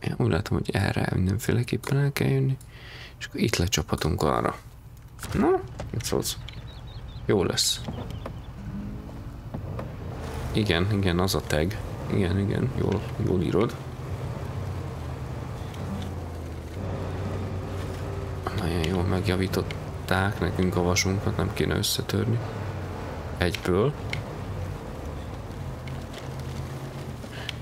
Én úgy látom, hogy erre mindenféleképpen el kell jönni. És akkor itt lecsaphatunk arra. Na, mit szólsz? Jó lesz. Igen, igen, az a tag. Igen, igen, jól, jól írod. Nagyon jól megjavították nekünk a vasunkat, nem kéne összetörni. Egyből.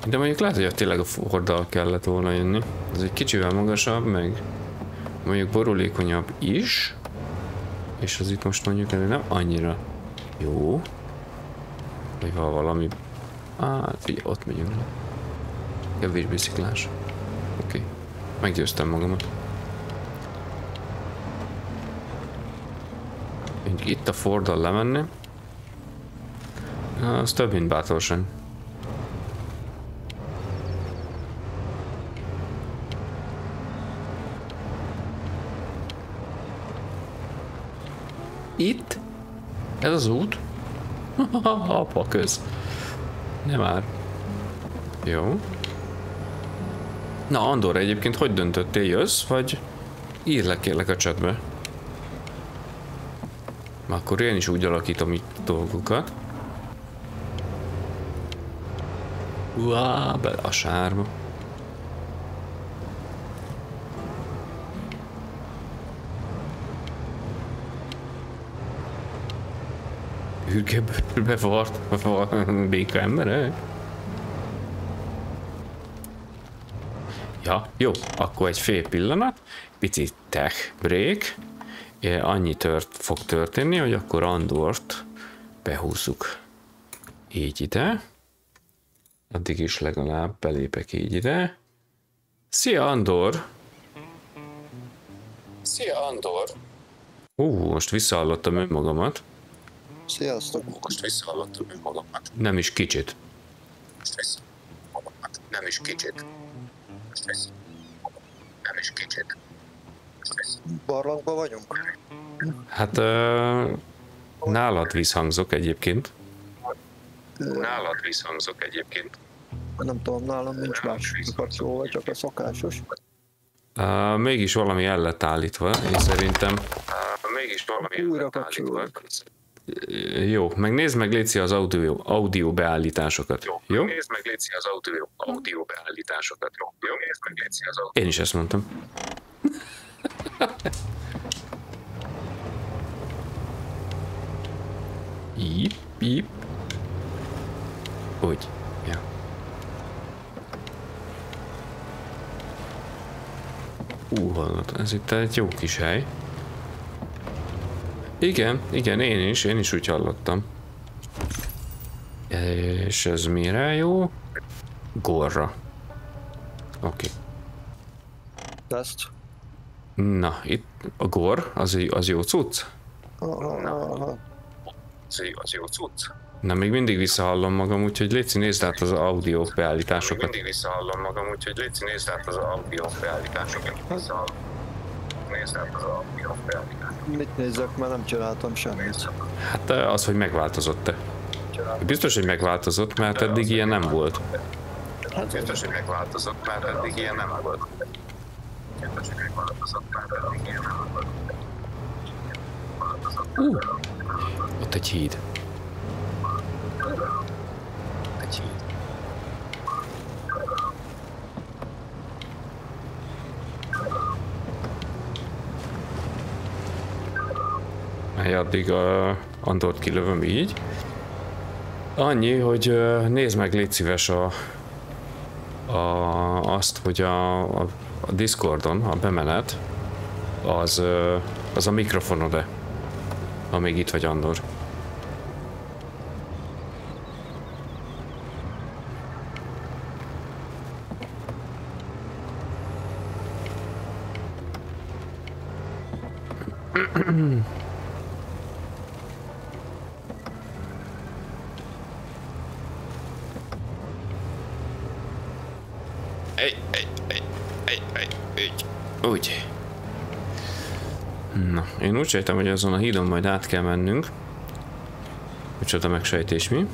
De mondjuk lehet, hogy tényleg a forddal kellett volna jönni. Ez egy kicsivel magasabb, meg mondjuk borulékonyabb is. És az itt most mondjuk elő nem annyira jó. Vagy ha valami... Á, figyelj, ott megyünk le. Kevésbé sziklás. Oké. Okay. Meggyőztem magamat. Mondjuk itt a forddal lemenni. Az több, mint bátorság. Itt? Ez az út? Apa köz. Nem már. Jó. Na, Andor, egyébként hogy döntöttél, jössz, vagy írlek kérlek a chatbe? Akkor én is úgy alakítom itt dolgokat. Uá, bele a sárba. Hürgeből bevart a béka emberek. Ja, jó, akkor egy fél pillanat, pici tech break. Annyi tört, fog történni, hogy akkor Andort behúzzuk így ide. Addig is legalább belépek így ide. Szia, Andor! Szia, Andor! Hú, most visszahallottam önmagamat. Sziasztok! Most visszahallottam önmagamat. Nem is kicsit. Most visszahallottam Nem is kicsit. Most visszahallottam Nem is kicsit. Barlangban vagyunk? Hát euh, nálad visszhangzok egyébként. Nálad visszhangzok egyébként. Nem tudom, nálam nincs más mikrofon, csak a szokásos. Uh, mégis valami el lett állítva, én szerintem. Uh, mégis valami el lett állítva. Jó, meg nézd meg léci az audio, audio beállításokat. Jó, jó? Nézd meg léci az audio, audio beállításokat. Jó, jó? Nézd meg léci az audio. Én is ezt mondtam. Íp, íp. Úgy, ja. Ú, hallott, ez itt egy jó kis hely. Igen, igen, én is, én is úgy hallottam. És ez mire jó? Gorra. Oké. Okay. Na, itt a gor, az, az jó cucc? Az jó cucc? Na, még mindig visszahallom magam, úgyhogy léci nézd át az audio beállításokat. Még mindig visszahallom magam, úgyhogy léci nézd át az audio beállításokat. Nézd át az audio beállításokat. Mit nézzek? Már nem csináltam semmit. Hát az, hogy megváltozott-e. Biztos, hogy megváltozott, mert eddig ilyen nem volt. Hát biztos, hogy megváltozott, mert eddig ilyen nem volt. Uh, ott egy híd. Egy híd. Mely addig a Andort kilövöm így. Annyi, hogy nézd meg légy szíves a, a, azt, hogy a, a A Discordon a bemenet az, az a mikrofonod-e, amíg itt vagy, Andor. egy, egy, egy, egy, egy, egy. Úgy. Na, én úgy sejtem, hogy azon a hídon majd át kell mennünk. Micsoda megsejtés mi?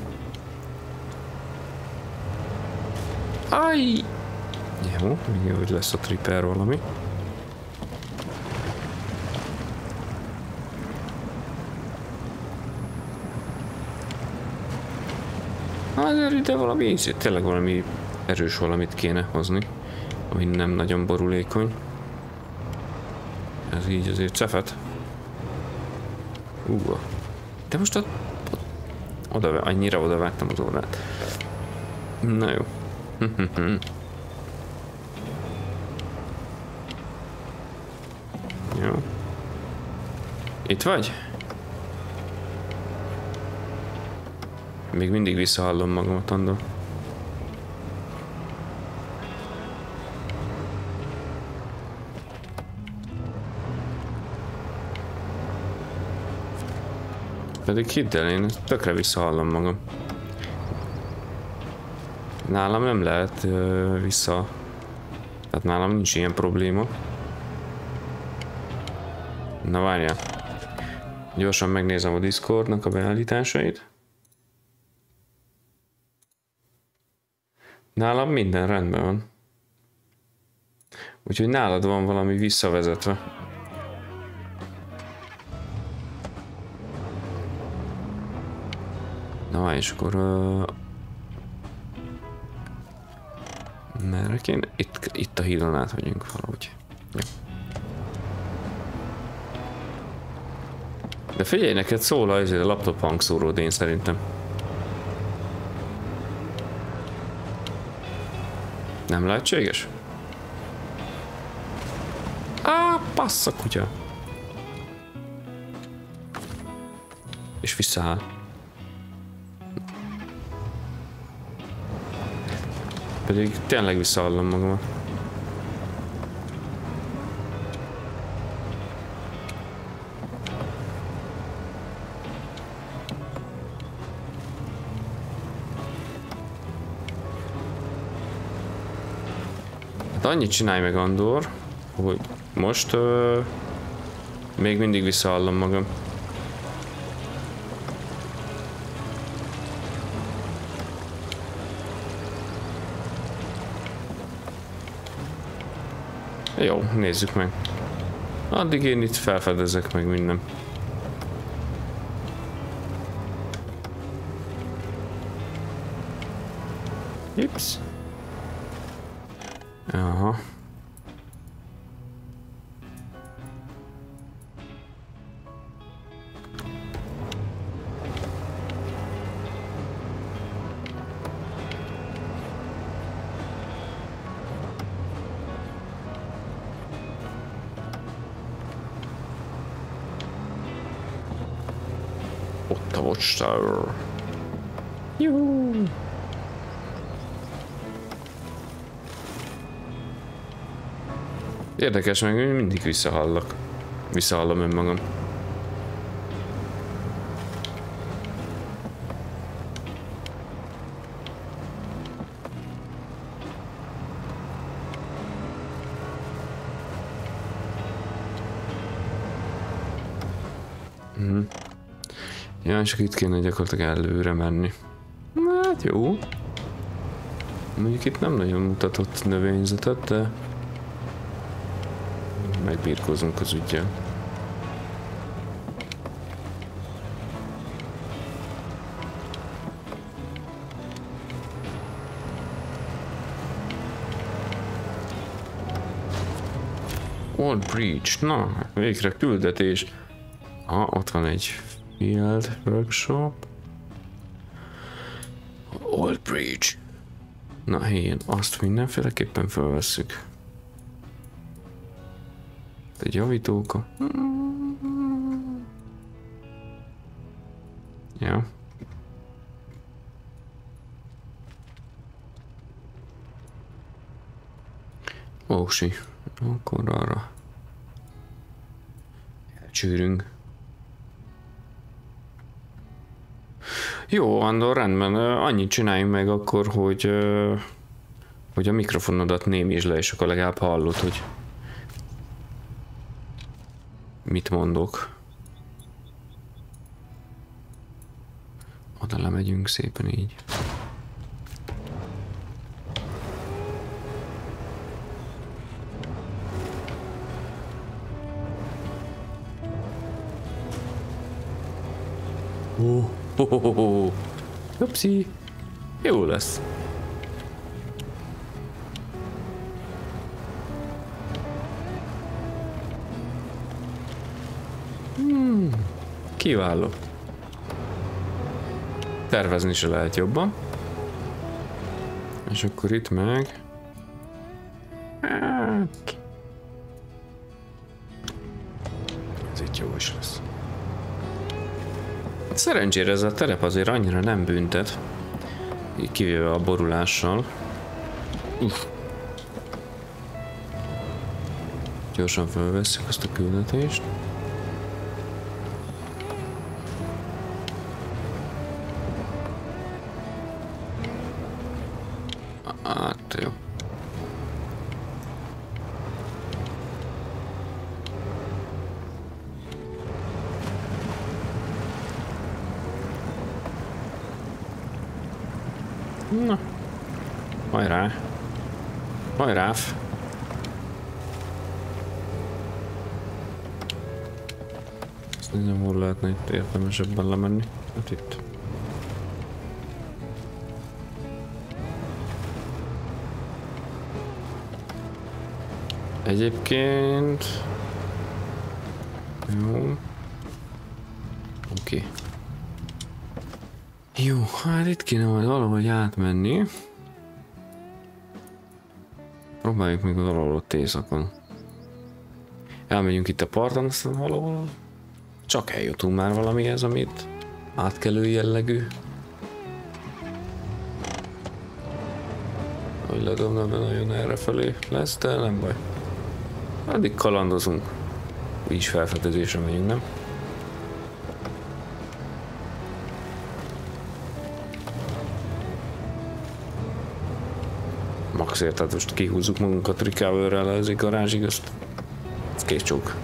Aj! Jó, még úgy lesz a tripper valami. Azért ide valami, tényleg valami erős valamit kéne hozni, ami nem nagyon borulékony. Ez így azért cefet. Hú, de most ott, ott oda, annyira odavágtam az órát. Na jó. Jó. Itt vagy? Még mindig visszahallom magamat, Andor. Pedig hidd el, én tökre visszahallom magam. Nálam nem lehet ö, vissza... Tehát nálam nincs ilyen probléma. Na várjál. Gyorsan megnézem a Discordnak a beállításait. Nálam minden rendben van. Úgyhogy nálad van valami visszavezetve. Na és akkor... Uh... Merre kéne? Itt, itt a hídon át vagyunk valahogy. De figyelj, neked szól a laptop hangszóród, én szerintem. Nem lehetséges? Á, passz a kutya! És visszaáll. Pedig tényleg visszahallom magamat. Annyit csinálj meg, Andor, hogy most uh, még mindig visszahallom magam. Jó, nézzük meg. Addig én itt felfedezek meg minden. Ips. Aha. Ott a Watchtower. Juhu! Érdekes, meg mindig visszahallak. Visszahallom önmagam. Mm. Ja, és itt kéne gyakorlatilag előre menni. Hát jó. Mondjuk itt nem nagyon mutatott növényzetet, de... megbírkozunk az ügyjel. Old Bridge, na, végre küldetés. Ah, ott van egy field workshop. Old Bridge. Na, én azt mindenféleképpen felvesszük. Egy javítóka. Ja. Ósi. Akkor arra. Elcsűrünk. Jó, Andor, rendben. Annyit csináljunk meg akkor, hogy hogy a mikrofonodat némítsd le, és akkor legalább hallod, hogy mit mondok. Oda lemegyünk szépen így. Ó, oh, oh, oh, oh. Jopszi, jó lesz. Hmm, kiváló. Tervezni se lehet jobban. És akkor itt meg... Ez itt jó is lesz. Szerencsére ez a terep azért annyira nem büntet. Kivéve a borulással. Uff. Gyorsan felvesszük azt a küldetést. Hát jó. Na, hajrá, hajrá. Azt nézem, hol lehetne itt érdemesebben lemenni. Hát itt. Egyébként... Jó. Oké. Jó, hát itt kéne majd valahogy átmenni. Próbáljuk még valahol ott éjszakon. Elmegyünk itt a parton, aztán valahol... Csak eljutunk már valamihez, amit átkelő jellegű. Hogy ledobnám, de nagyon errefelé lesz, de nem baj. Addig kalandozunk. Úgyis felfedezésre megyünk, nem? Maxért, tehát most kihúzzuk magunkat Recoverrel az egy garázsig, azt kész csók.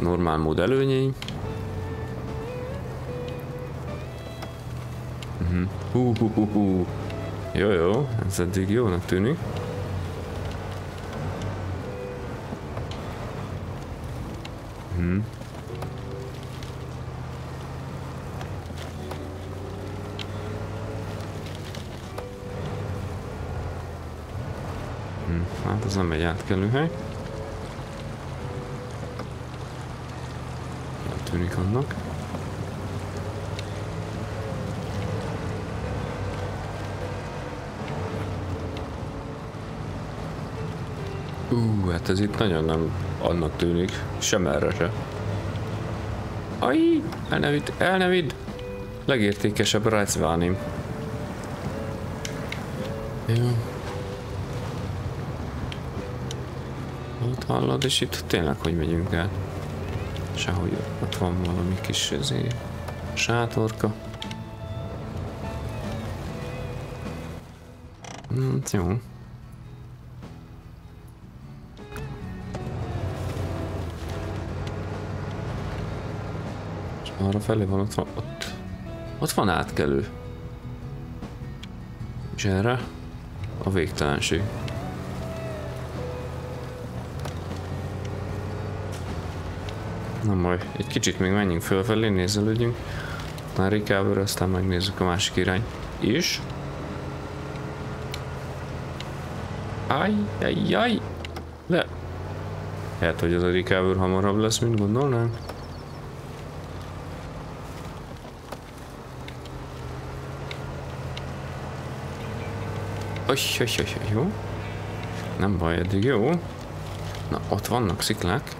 Normál mód előnyei. Hú, hú, hú, hú. Jó, jó, ez eddig jónak tűnik. Hmm. Hmm. Hát az nem egy átkelőhely. Nem tűnik annak. Ú, hát ez itt nagyon nem annak tűnik, sem erre se. Ajj, el ne vidd, el ne vidd! Legértékesebb Rezvanim. Jó. Ott hallod, és itt tényleg hogy megyünk el? Sehogy ott van valami kis ezért sátorka. Hmm, jó. Arra felé van, ott van, ott, ott van átkelő. És erre a végtelenség. Nem baj, egy kicsit még menjünk fölfelé, nézelődjünk. Már Recover, aztán megnézzük a másik irány is. Ajjajjaj! De lehet, hogy az a Recover hamarabb lesz, mint gondolnám. Ossj, ossj, ossj, jó. Nem baj, eddig jó. Na, ott vannak sziklák.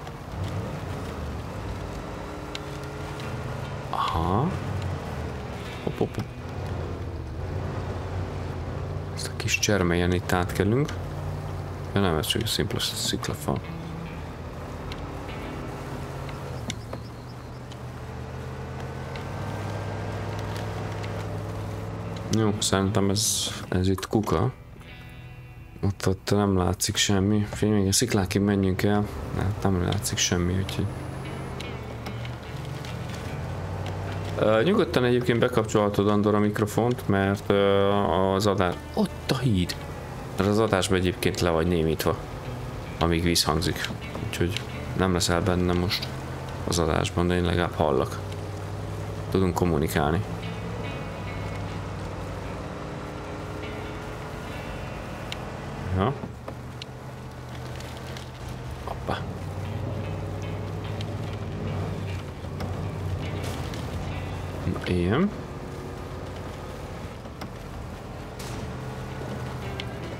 Aha. Hopp, hopp, hopp. Ezt a kis csermelyen itt átkelünk. Ja, nem, ez csak egy szimpla sziklafal. Jó, szerintem ez, ez itt kuka. Ott, ott nem látszik semmi. Figyelj, még a sziklákig menjünk el. Hát nem látszik semmi, úgyhogy... Uh, nyugodtan egyébként bekapcsolhatod, Andor, a mikrofont, mert uh, az adás... Ott a híd! Az adásban egyébként le vagy némítva, amíg víz hangzik. Úgyhogy nem leszel benne most az adásban, de én legalább hallak. Tudunk kommunikálni. Ja. Hoppá. Na, ilyen.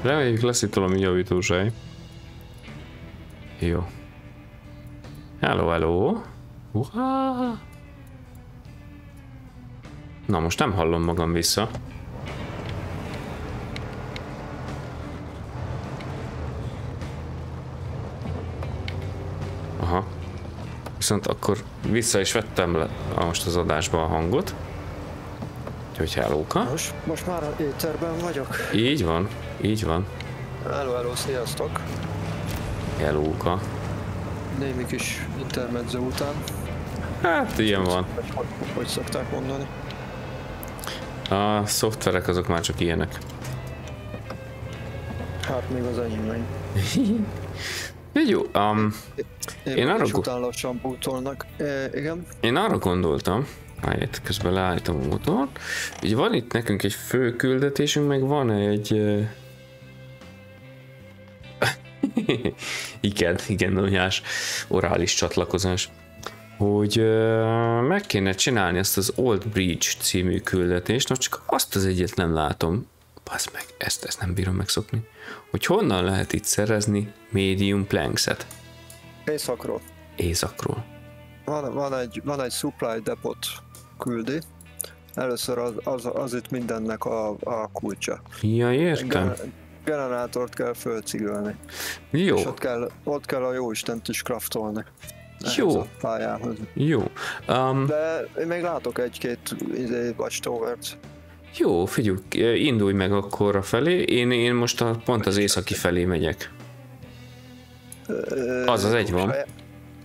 Reméljük, lesz itt valami javítóság. Jó. Hello, hello. Uha. Na, most nem hallom magam vissza. Aha. Viszont akkor vissza is vettem le most az adásba a hangot. Úgyhogy hellóka. Most, most már a éterben vagyok. Így van, így van. Hello, hello, sziasztok. Hellóka. Némi kis intermezzo után. Hát, ilyen van. Hogy, hogy, hogy szokták mondani? A szoftverek azok már csak ilyenek. Hát még az enyém. Jó, um, én, én, arra e, igen. Én arra gondoltam, hát közben leállítom a motort, így van itt nekünk egy fő küldetésünk, meg van egy... Uh... igen, igen, Donyás, orális csatlakozás. Hogy uh, meg kéne csinálni ezt az Old Bridge című küldetést, na csak azt az egyet nem látom. Basz meg, ezt, ezt nem bírom megszokni. Hogy honnan lehet itt szerezni medium plankset? Északról. Északról. Van, van, egy, van egy supply depot küldi. Először az, az, az itt mindennek a, a kulcsa. Ja, értem. Generátort kell fölcigölni. Jó. És ott kell, ott kell a jóistent is craftolni. Jó. Jó. Um, De én még látok egy-két watchtowert. Jó, figyelj, indulj meg akkor a felé. Én, én most a, pont az északi felé megyek. Az az egy van.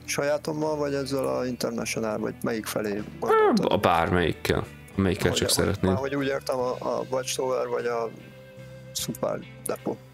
Sajátommal vagy ezzel a International, vagy melyik felé? A, a bármelyikkel. Melyikkel csak szeretném. Ahogy úgy értem, a, a watchtower vagy a Super Depot.